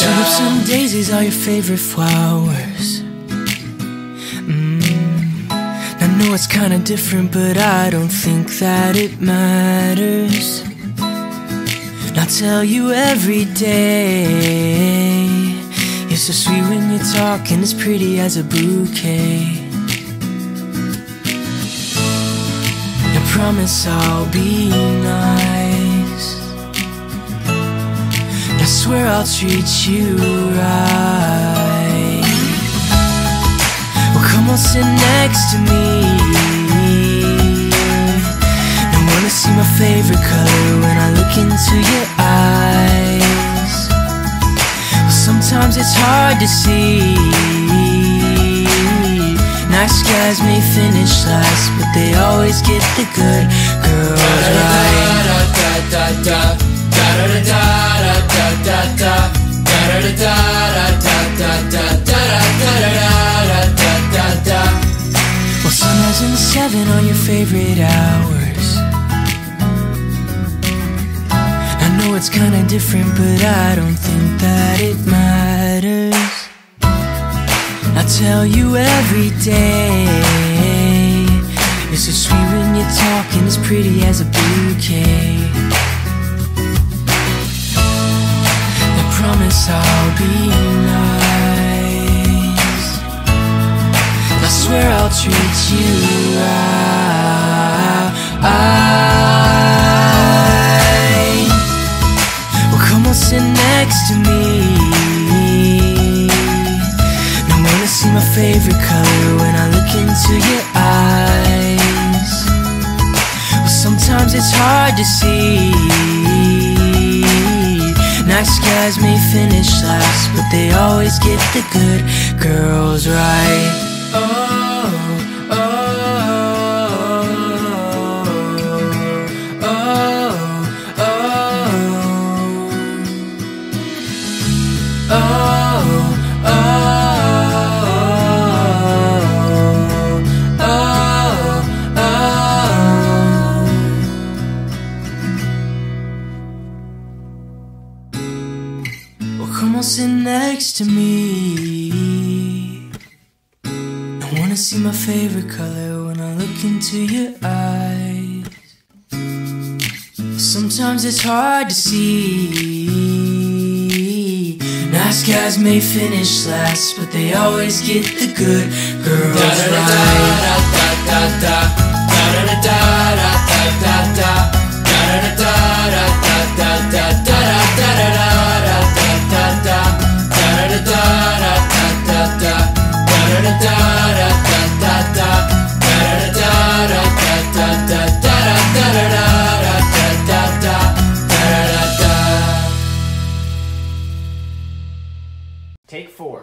tulips and daisies are your favorite flowers. Mm. I know it's kinda different, but I don't think that it matters. And I'll tell you every day, you're so sweet when you talk and as pretty as a bouquet. I promise I'll be nice, and I swear I'll treat you right. Well, come someone sit next to me. I wanna see my favorite color when I look into your eyes. Well, sometimes it's hard to see. Nice guys may finish last, but they always get the good girl right. Well, sunrise and the seven are your favorite hours. I know it's kinda different, but I don't think that it matters. I tell you every day, it's so sweet when you're talking, as pretty as a bouquet. I promise I'll be nice, I swear I'll treat you right. Well, come on, sit next to me. I wanna see my favorite color when I look into your eyes. Well, sometimes it's hard to see. Nice guys may finish last, but they always get the good girls right. Oh. Come on, sit next to me. I wanna see my favorite color when I look into your eyes. Sometimes it's hard to see. Nice guys may finish last, but they always get the good girls right. Take four.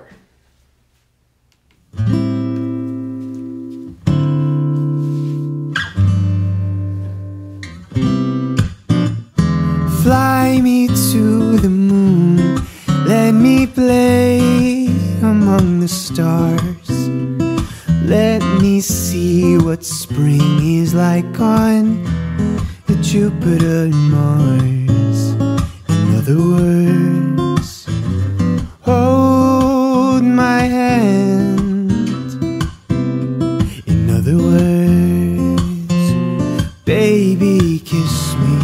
Fly me to the moon, let me play among the stars. Let me see what spring is like on the Jupiter and Mars. In other words, hold my hand. In other words, baby, kiss me.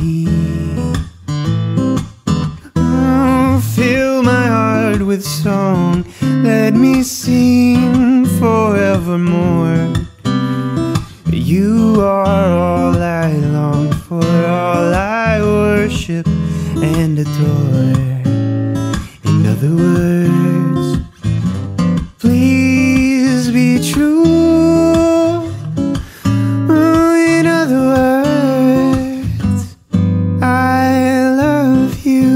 Oh, fill my heart with song. Let me sing forevermore. You are all I long for, all I worship and adore. In other words, please be true. In other words, I love you.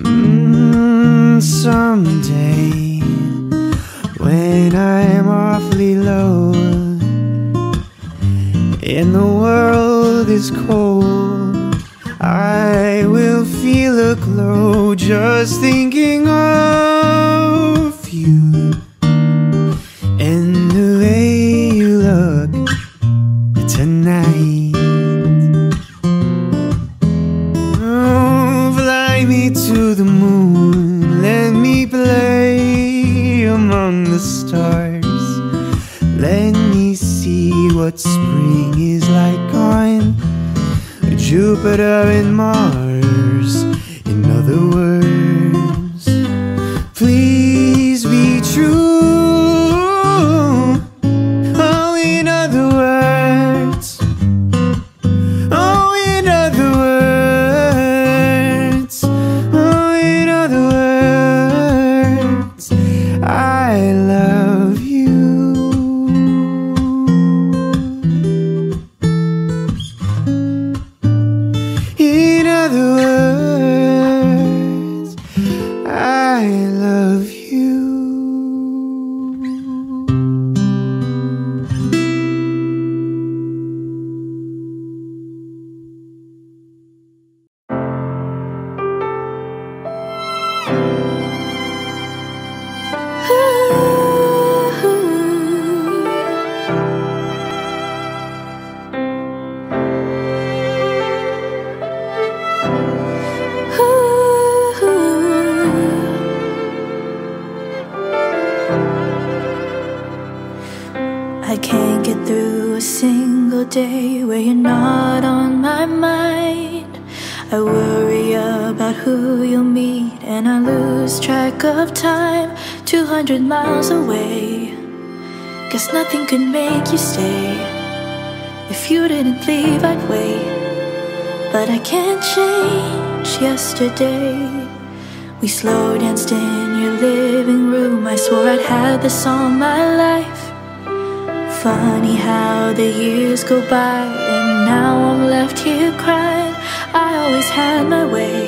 Mm, someday, when I'm awfully low and the world is cold, I will feel a glow just thinking of you and the way you look tonight. Oh, fly me to the moon, let me play among the stars. Let me see what spring is like on Jupiter and Mars. In other words, please be true. Oh, in other words, oh, in other words, oh, in other words, I love you. I can't get through a single day where you're not on my mind. I worry about who you'll meet, and I lose track of time. Two hundred miles away, guess nothing could make you stay. If you didn't leave, I'd wait, but I can't change yesterday. We slow danced in your living room. I swore I'd had this all my life. Funny how the years go by, and now I'm left here crying. I always had my way,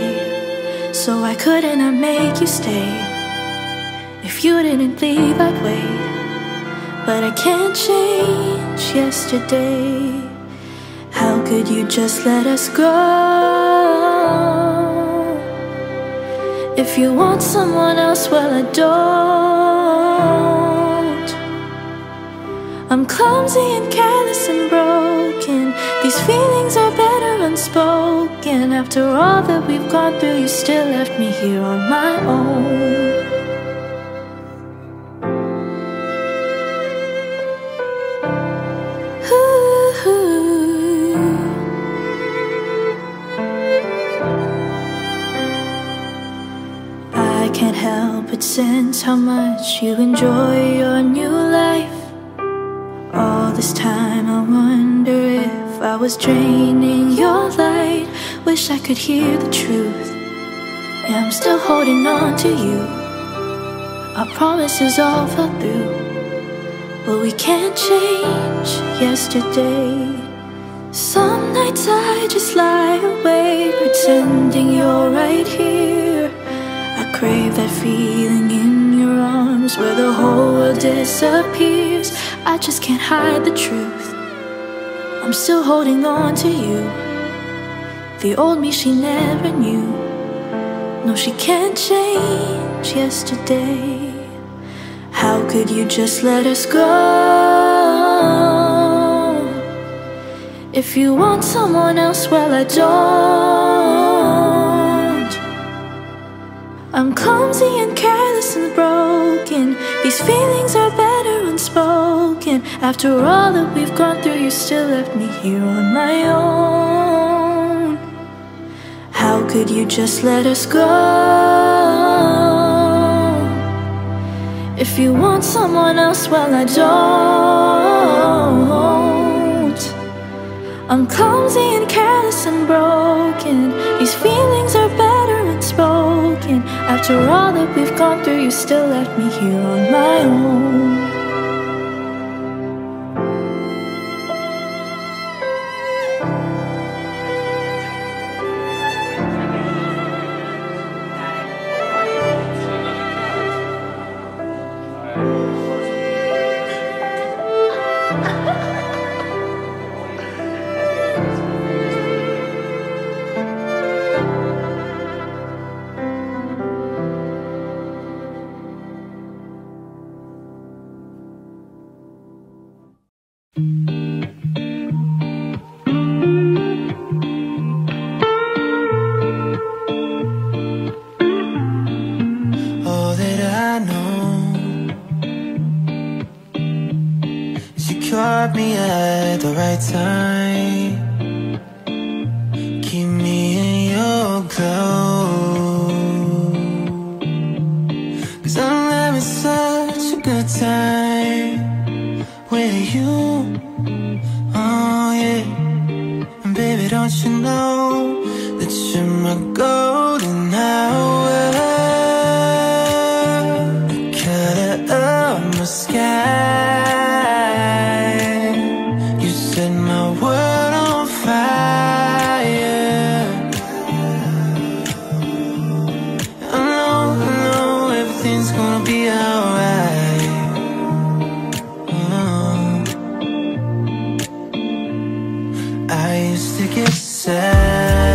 so why couldn't I make you stay? If you didn't leave, I'd wait, but I can't change yesterday. How could you just let us go? If you want someone else, well, I don't. I'm clumsy and careless and broken. These feelings are better unspoken. After all that we've gone through, you still left me here on my own. Can't help but sense how much you enjoy your new life. All this time I wonder if I was draining your light. Wish I could hear the truth. Yeah, I'm still holding on to you. Our promises all fell through, but we can't change yesterday. Some nights I just lie awake, pretending you're right here. I crave that feeling in your arms where the whole world disappears. I just can't hide the truth. I'm still holding on to you. The old me, she never knew. No, she can't change yesterday. How could you just let us go? If you want someone else, well, I don't. I'm clumsy and careless and broken. These feelings are better unspoken. After all that we've gone through, you still left me here on my own. How could you just let us go? If you want someone else, well, I don't. I'm clumsy and careless and broken. These feelings are better unspoken. After all that we've gone through, you still left me here on my own. To get sad,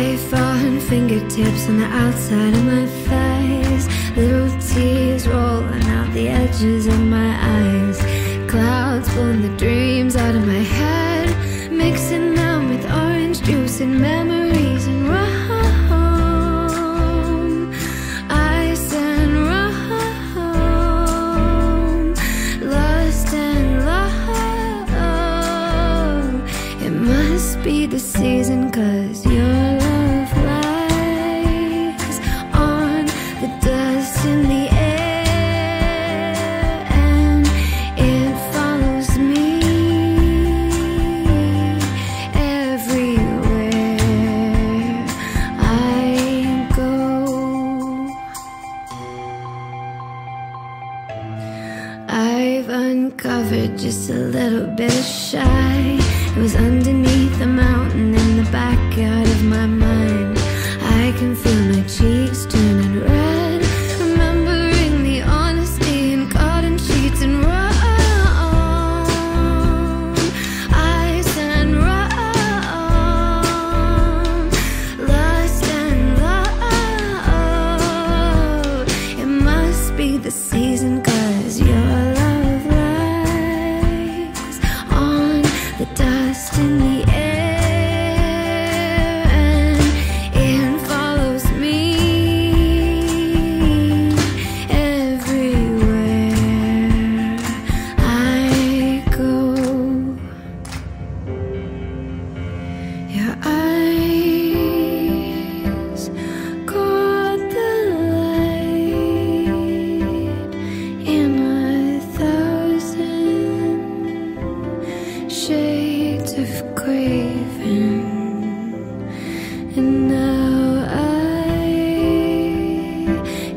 iPhone fingertips on the outside of my thighs, little tears rolling out the edges of my eyes, clouds pulling the dreams out of my head, mixing them with orange juice and memories and rum, ice and rum, lust and love. It must be the season, 'cause you're uncovered just a little bit shy. It was underneath the mountain in the backyard of my mind. I can feel my cheeks turning red, remembering the honesty in cotton sheets and rum, ice and rum, lust and love. It must be the season, 'cause you're dust in the air and it follows me everywhere I go. Your eyes caught the light in a thousand shades of craving, and now I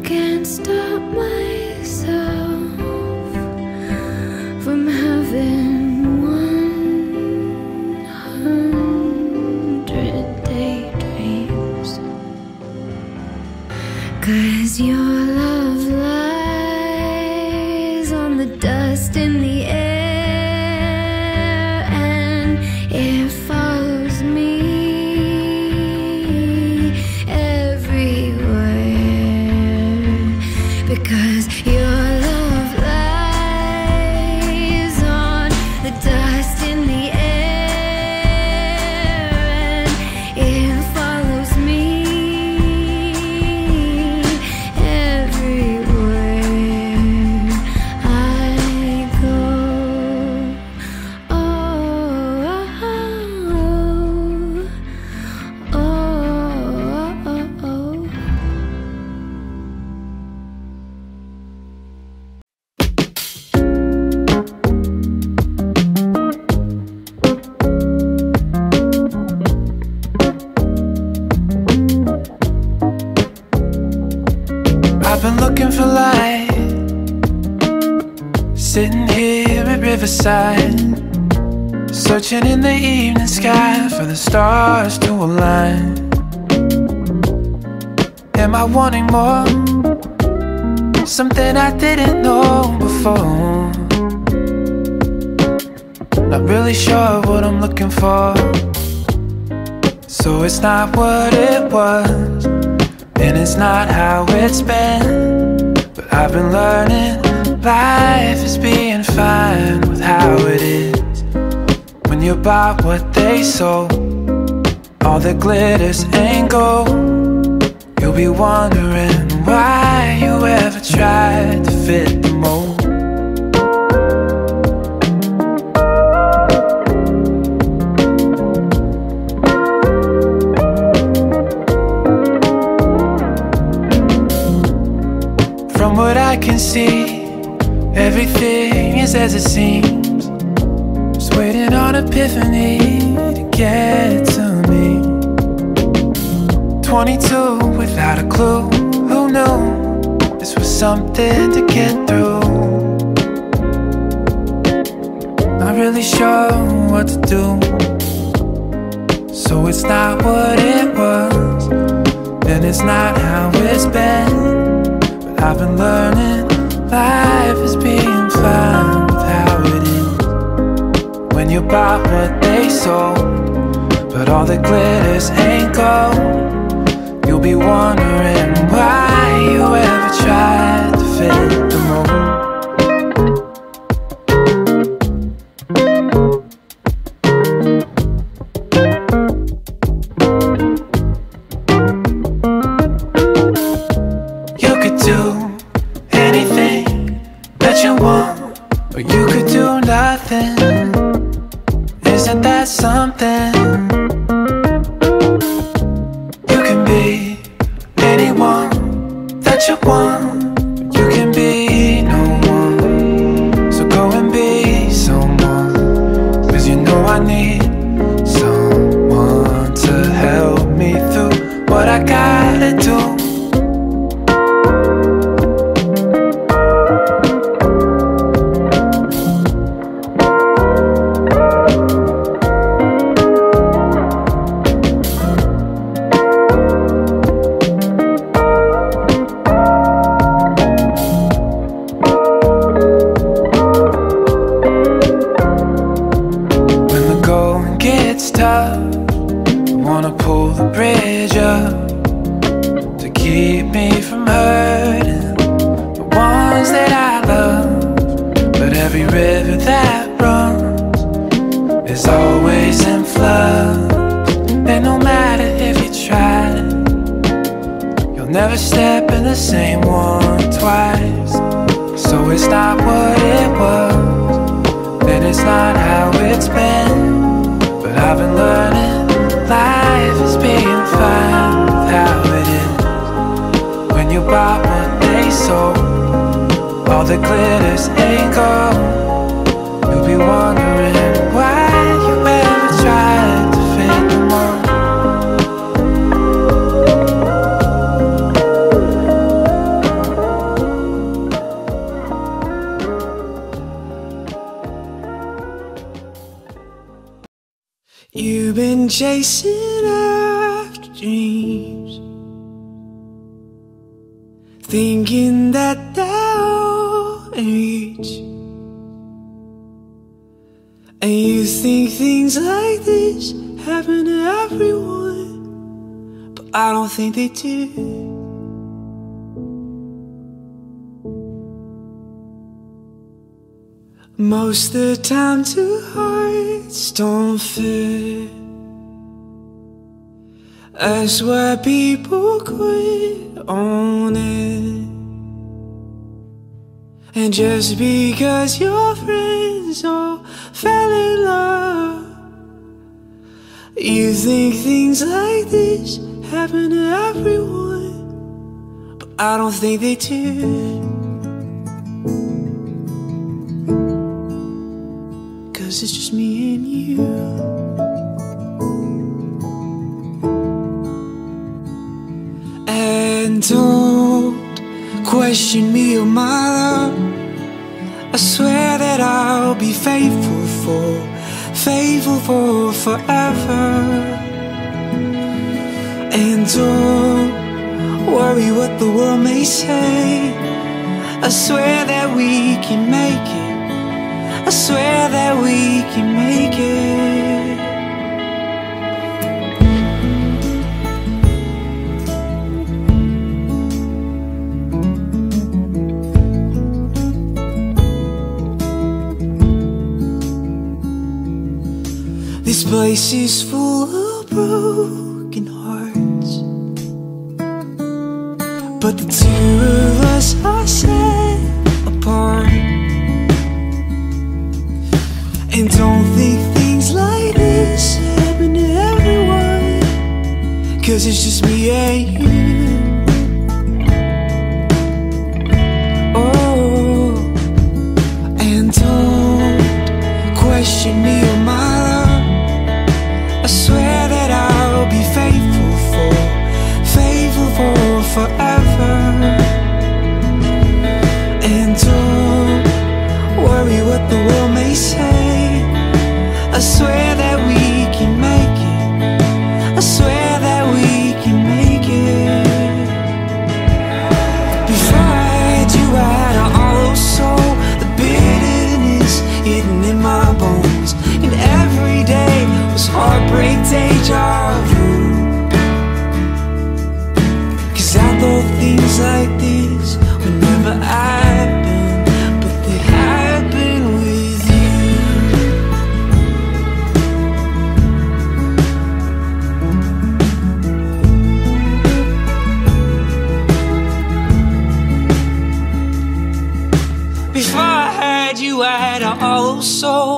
can't stop myself from having one hundred daydreams, 'cause your love lies on the dust in the air. For light, sitting here at Riverside, searching in the evening sky for the stars to align. Am I wanting more? Something I didn't know before. Not really sure what I'm looking for, so it's not what it was, and it's not how it's been. I've been learning life is being fine with how it is. When you buy what they sold, all that glitters ain't gold. You'll be wondering why you ever tried to fit the mold. Can see everything is as it seems. Just waiting on epiphany to get to me. Twenty-two without a clue. Who knew this was something to get through? Not really sure what to do, so it's not what it was, and it's not how it's been. I've been learning life is being fine with how it is. When you bought what they sold, But all that glitters ain't gold. You'll be wondering why you ever tried to fit the mold. You could do anything that you want, or you could do nothing. Isn't that something? You can be anyone that you want, but you can be no one. So go and be someone, 'cause you know I need someone to help me through what I gotta do. It's tough, I wanna pull the bridge up to keep me from hurting the ones that I love. But every river that runs is always in flood, and no matter if you try, you'll never step in the same one twice. So it's not what it was, and it's not how it's been. But I've been learning life is being fine with how it is. When you bought what they sold, all the glitters ain't gold. You'll be wondering why you ever tried to fit the mold. You've been chasing after dreams, thinking that they'll reach, and you think things like this happen to everyone, but I don't think they do. Most of the time too hard don't fit. That's why people quit on it. And just because your friends all fell in love, you think things like this happen to everyone, but I don't think they do. Cause it's just me and you. And don't question me or my love. I swear that I'll be faithful for, faithful for forever. And don't worry what the world may say. I swear that we can make it. I swear that we can make it. This place is full of broken hearts, but the two of us are set apart. And don't think things like this happen to everyone, 'cause it's just me and you. Oh, and don't question me or my love. I swear that I'll be faithful for, faithful for forever. And don't worry what the world may say. I swear that we can make it. I swear that we can make it. soul,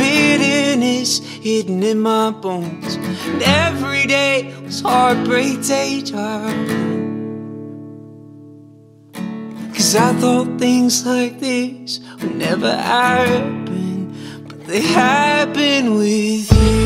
bitterness hidden in my bones. And every day was heartbreak day, child. Cause I thought things like this would never happen, but they happen with you.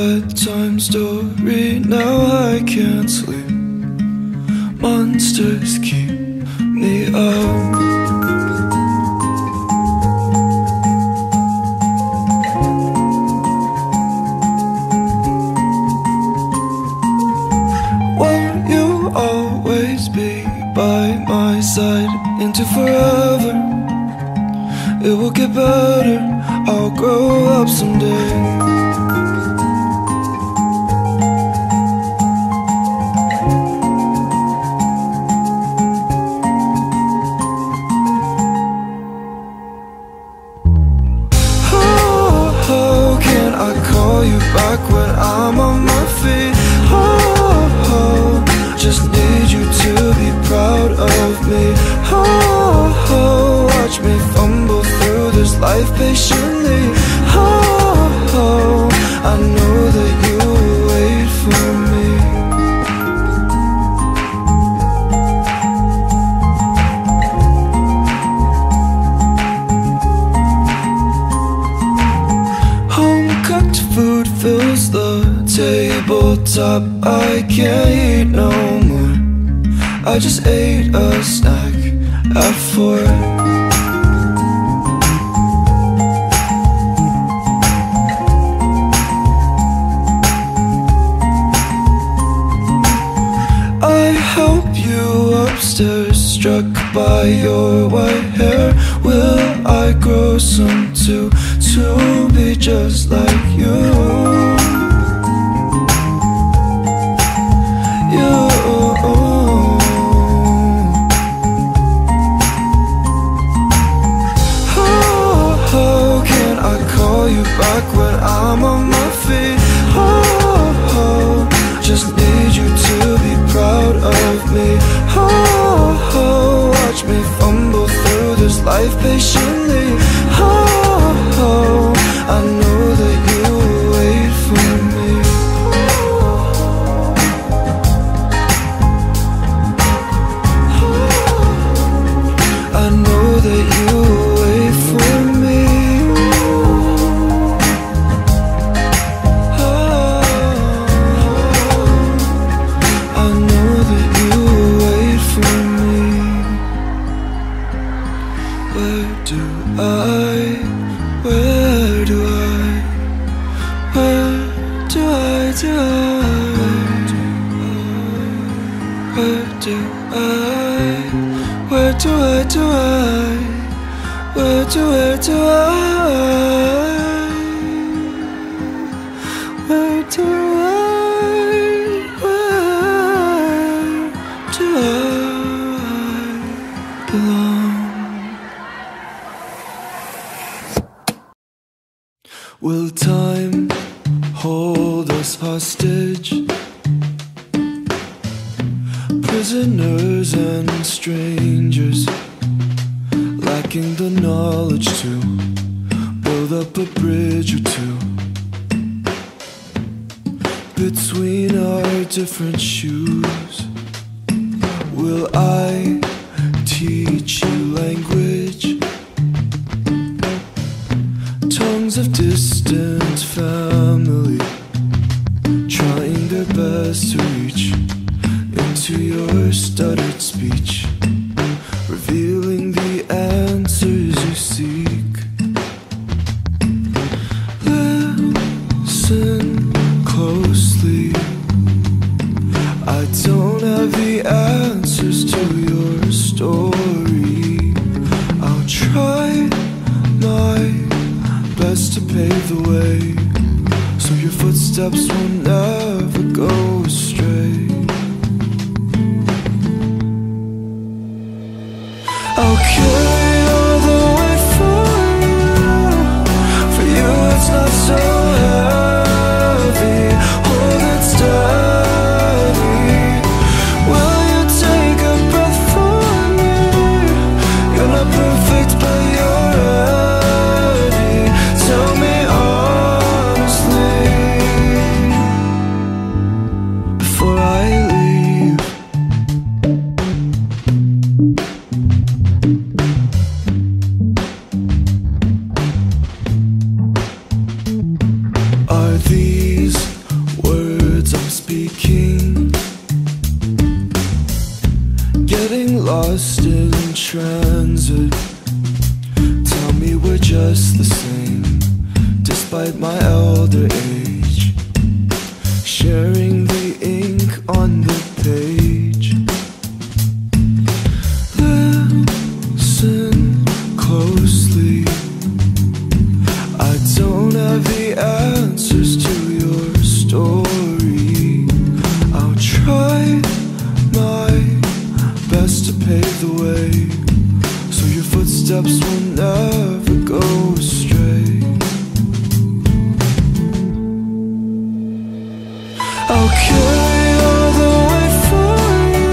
Bedtime story, now I can't sleep. Monsters keep me up. Won't you always be by my side into forever? It will get better, I'll grow up someday. Back when I'm on my feet, oh, oh, just need you to be proud of me. Oh, oh, watch me fumble through this life patiently. Oh, oh, I know that you will wait for me. Fills the tabletop, I can't eat no more. I just ate a snack at four. I help you upstairs, struck by your white hair. Will I grow some too, to be just like you? Back when I'm on my feet, oh, oh, just need you to be proud of me. Oh, oh, watch me fumble through this life patiently. Oh, oh, I know that you will wait for me. I know that you will wait for me. Will time hold us hostage? Prisoners and strangers, lacking the knowledge to build up a bridge or two between our different shoes. Will I teach you language? Tongues of distant family, trying their best to reach into your stuttered speech, revealing the answers you seek. Live transit. Tell me we're just the same, despite my elder age, sharing the ink on the page. Listen closely, I don't have the answers to your story. I'll try my best to pave the way, so your footsteps will never go astray. I'll carry all the way for you.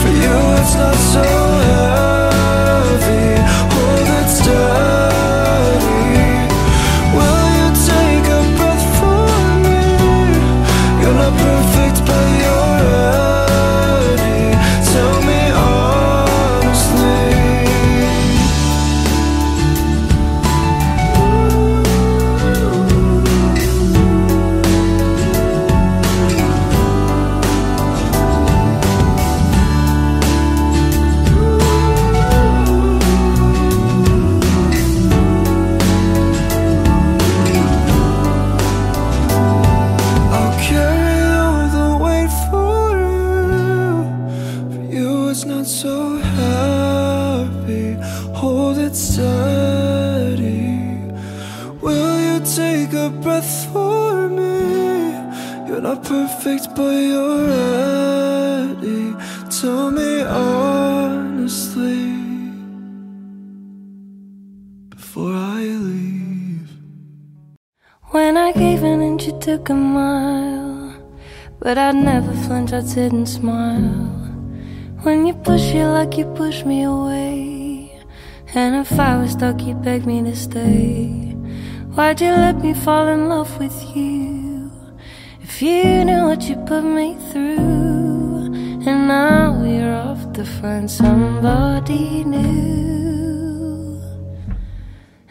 For you it's not so heavy. Hold it steady. Will you take a breath for me? You're not perfect but you're heavy. Take a breath for me. You're not perfect, but you're ready. Tell me honestly before I leave. When I gave an inch, you took a mile, but I'd never flinch, I didn't smile. When you push your luck, you push me away, and if I was stuck, you begged me to stay. Why'd you let me fall in love with you? If you knew what you put me through. And now we're off to find somebody new,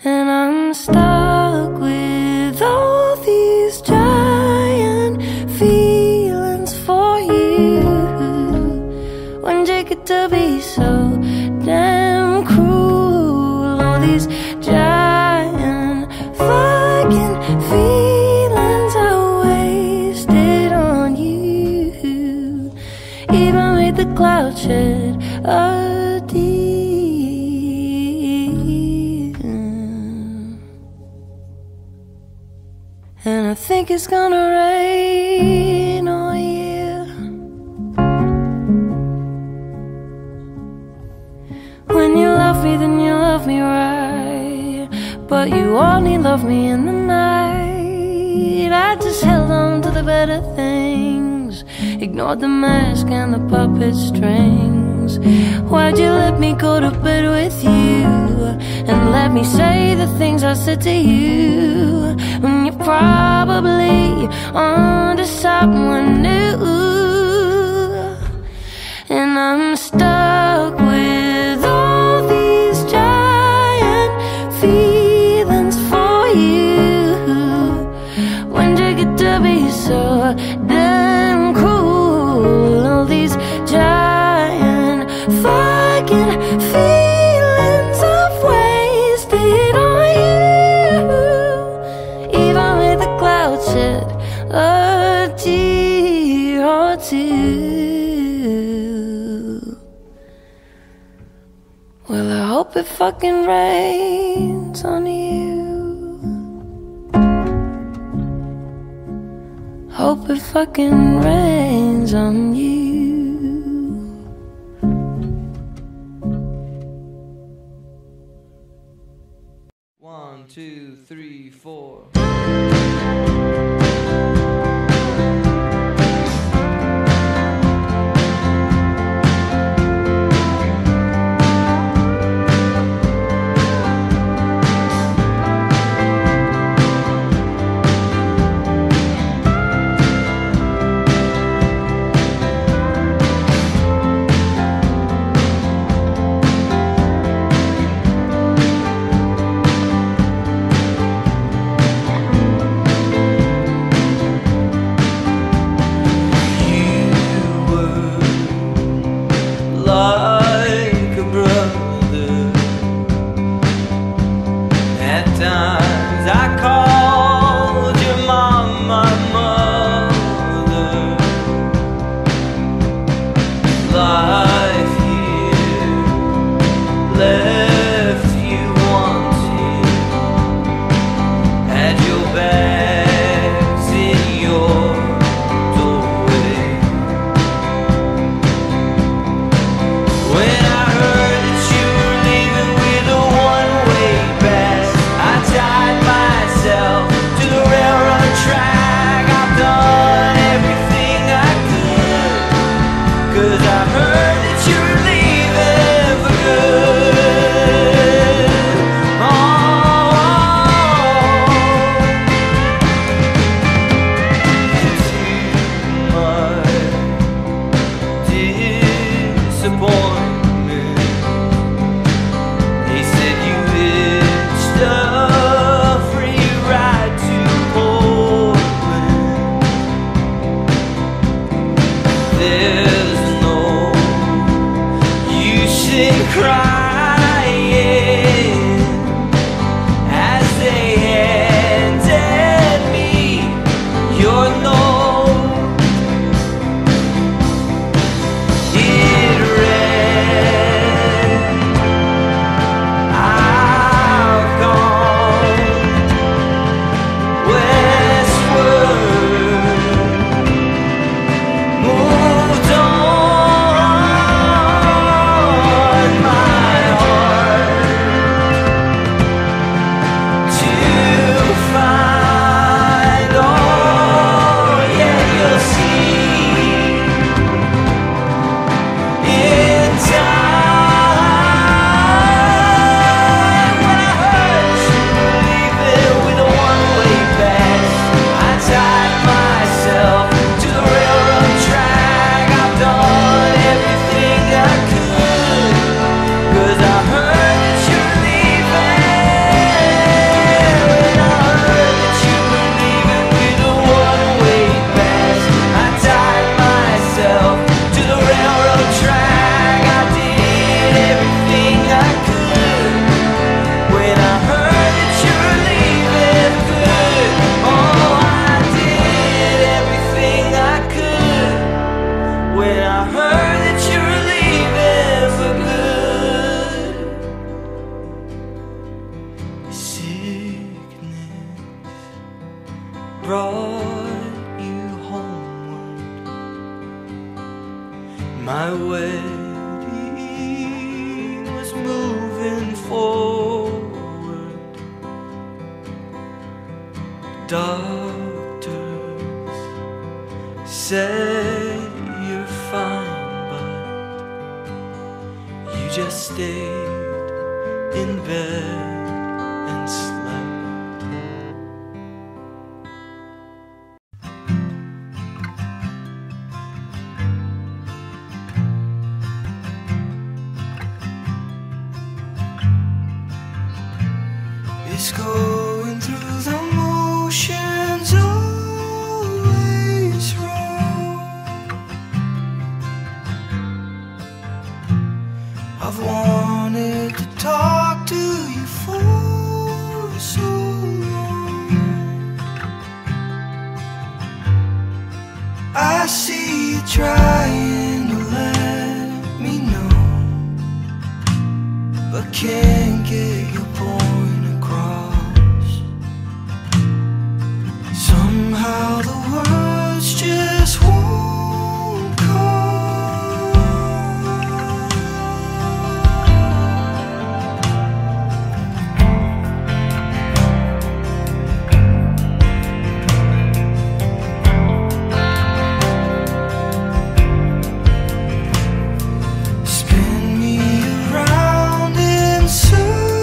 and I'm stuck with all these giant feelings for you. When'd you get to be so damn cruel? All these clouds shed a tear, and I think it's gonna rain all year. When you love me, then you love me right, but you only love me in the night. I just held on to the better things, ignored the mask and the puppet strings. Why'd you let me go to bed with you, and let me say the things I said to you, when you're probably onto someone new? And I'm stuck with all these giant feelings for you. When'd you get to be so damn cruel? All these giant fucking feelings I've wasted on you. Even with the clouds shed a tear or two. Well, I hope it fucking rains on you. Hope it fucking rains on you. One, two, three, four. there's no use in crying as they handed me your note. It read, "I've gone westward, brought you homeward. My wedding was moving forward. Doctors said you're fine, but you just stayed in bed and slept. It's going through the motions, always wrong. I've wanted to talk to you for so long. I see you trying to let me know, but can't get your point. Somehow the words just won't come. Spin me around in circles.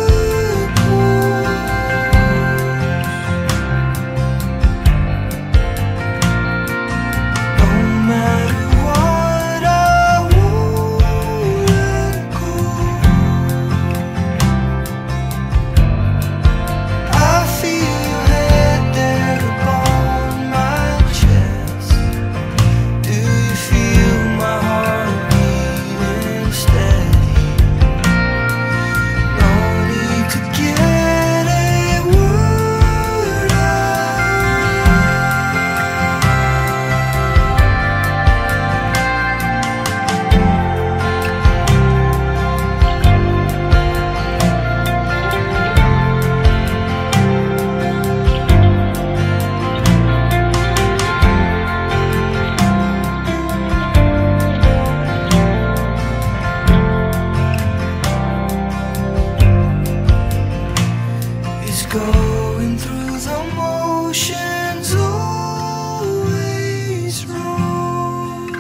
Going through the motions, always wrong.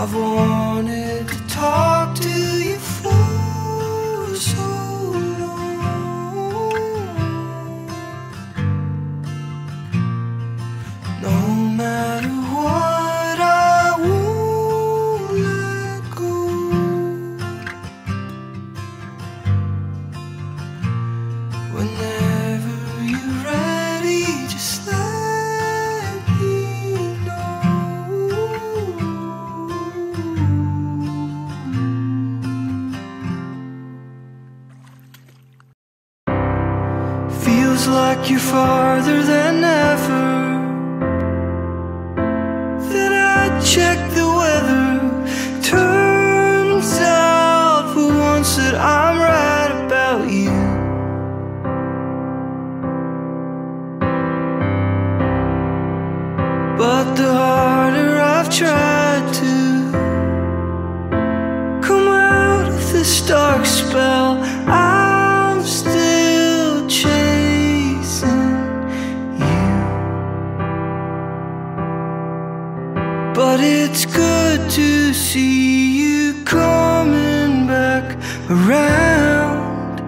I've wanted to talk to you for so long. No matter what, I won't let go. Whenever you're ready, just let me take you farther than ever. Then I checked the weather. Turns out for once that I'm right about you. But the harder I've tried to come out of this dark spell, I'm still chasing you. But it's good to see you coming back around.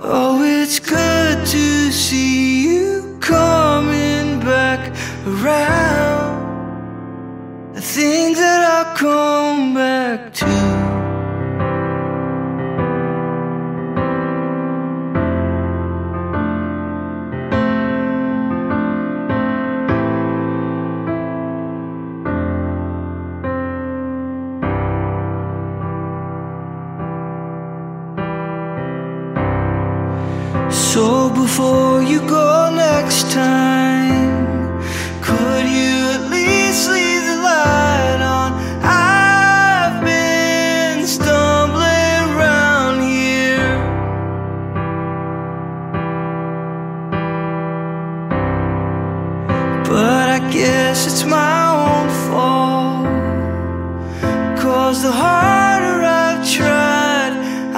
Oh, it's good to see you coming back around. I think that I'll come back to. So before you go next time, could you at least leave the light on? I've been stumbling around here. But I guess it's my own fault, 'cause the harder I've tried, I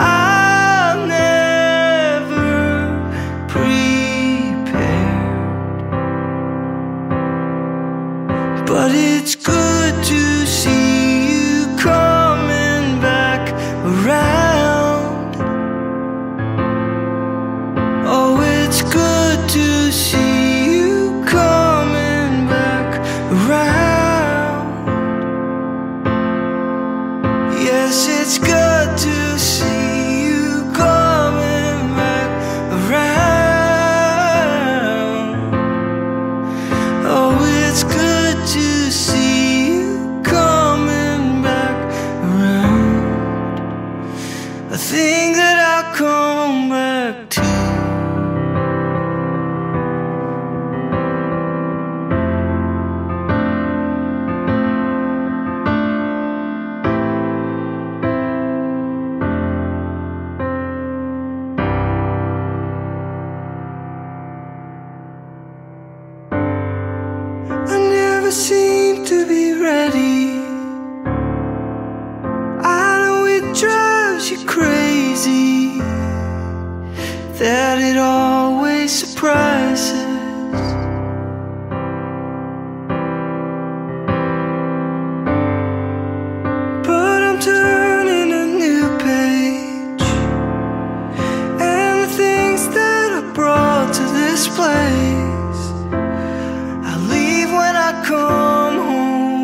but it's good to see you coming back around. Oh, it's good to see you coming back around. Yes, it's good to see you coming back around. Oh, it's good to see you coming back around. I think that I'll come back to you. Seem to be ready. I know it drives you crazy, that it always surprises. But I'm turning a new page, and the things that I brought to this place, come home.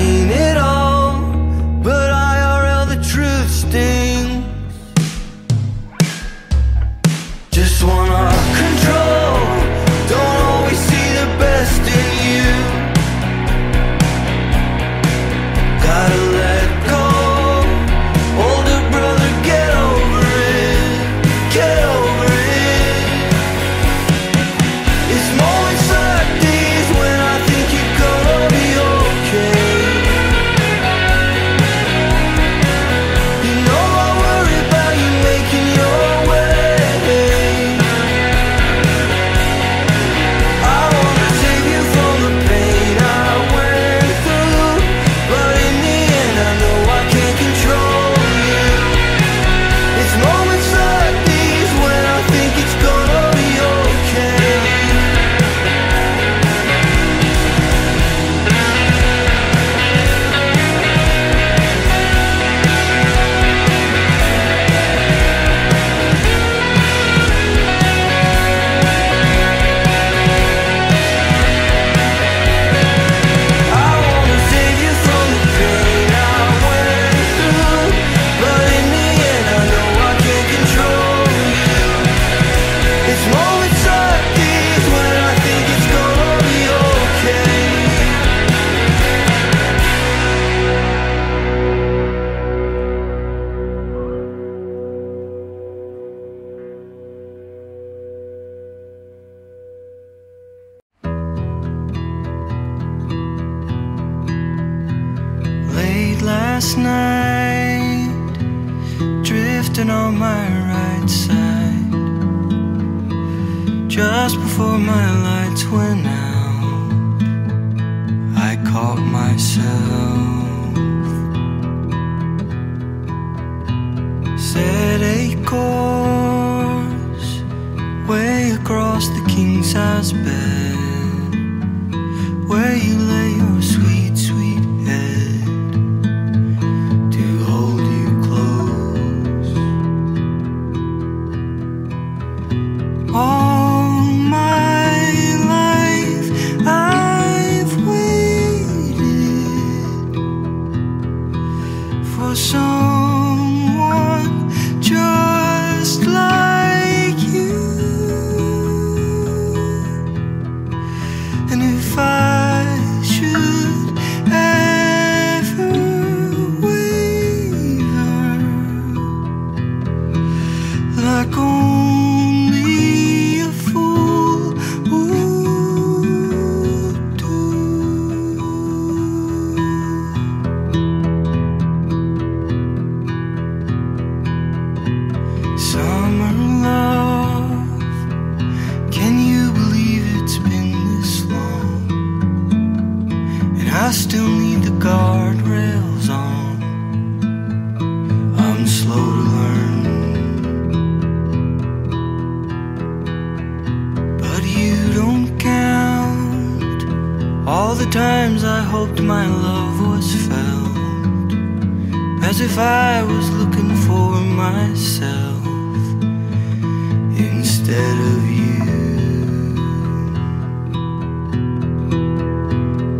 seen it all, but I R L the truth stings. Just want our control, don't always see the best in you. Gotta let go, older brother, get over it, get over it. It's moments like these when I think you're gonna be okay. You know I worry about you making your way. I wanna save you from the pain I went through, but in the end I know I can't control you. It's moments like these when I think it's gonna be okay. I wanna save you from the pain I went through, but in the end I know I can't control you. It's moments like these when I think it's gonna be okay. Late last night, drifting on my right side, just before my lights went out, I caught myself. Set a course way across the king size bed, where you lay your sweet, sweet head, to hold you close. All my life I've waited for someone just like you. And if I should ever waver, like only a fool would do, summer love, can you believe it's been this long? And I still need the guardrails on. I'm slow to learn, but you don't count all the times I hoped my love was felt, as if I was looking for myself instead of you.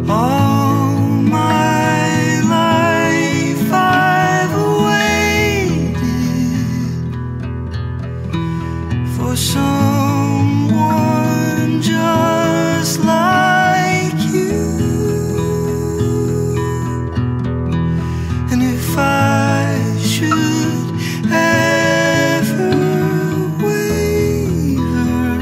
All my life I've waited for someone just like you. And if I should ever waver,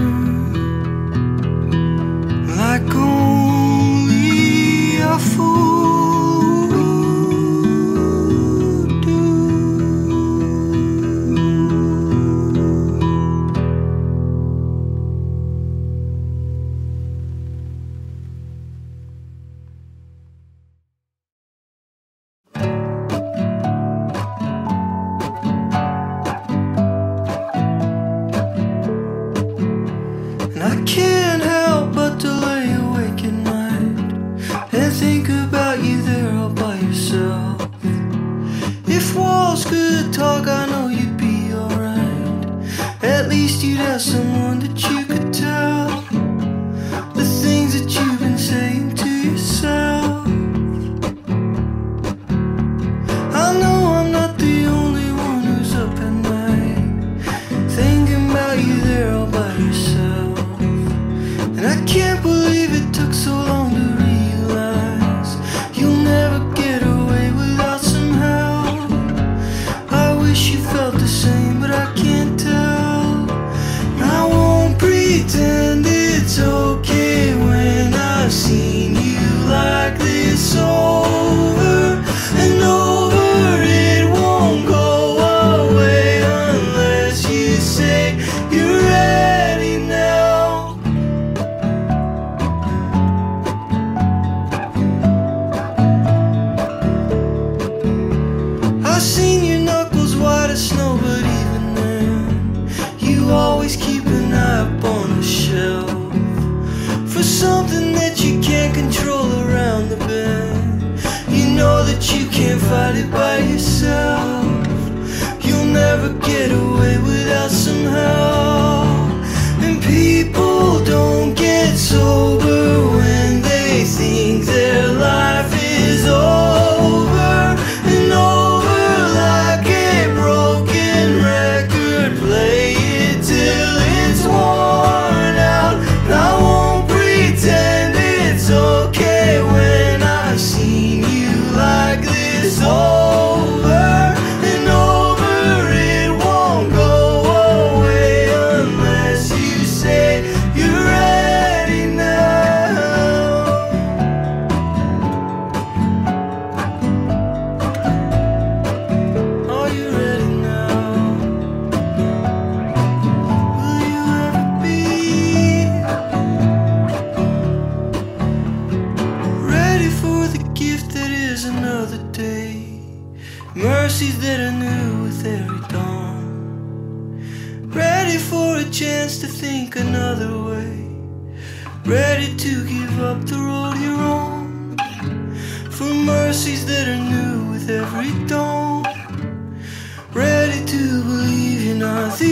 like only a fool would do. And I can't help but to lay awake at night and think about you there all by yourself. If walls could talk, I know you'd be alright. At least you'd have someone that you could tell the things that you've been saying to yourself. but you can't fight it by yourself. You'll never get away without some help. And people don't get sober when they think their life is over and over, like a broken record. Play it till it's worn out. And I won't pretend it's okay when I've seen you like this over and over. It won't go away unless you say you're ready now. Are you ready now? Will you ever be ready for the gift that is another day? Mercies that are new with every dawn. Ready for a chance to think another way. Ready to give up the road you're on. For mercies that are new with every dawn. Ready to believe you're not the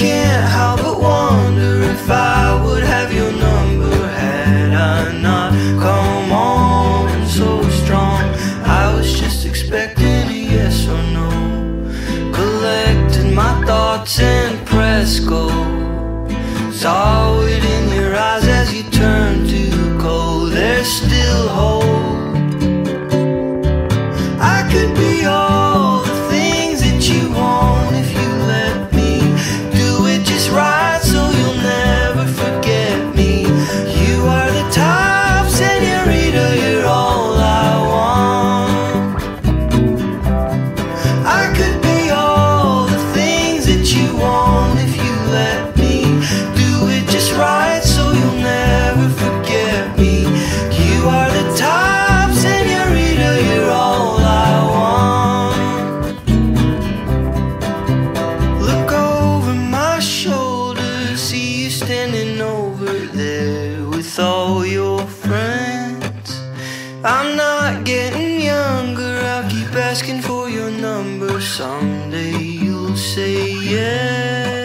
can't help. us go. Saw it in your eyes as you turned to cold. There's still hope. I could be all the things that you want if you let me do it just right, so you'll never forget me. You are the top senorita, you're all I want. I could be all the things that you want if you let me do it just right, so you'll never forget me. You are the top senorita, you're all all your friends. I'm not getting younger, I keep asking for your number. Someday you'll say yes.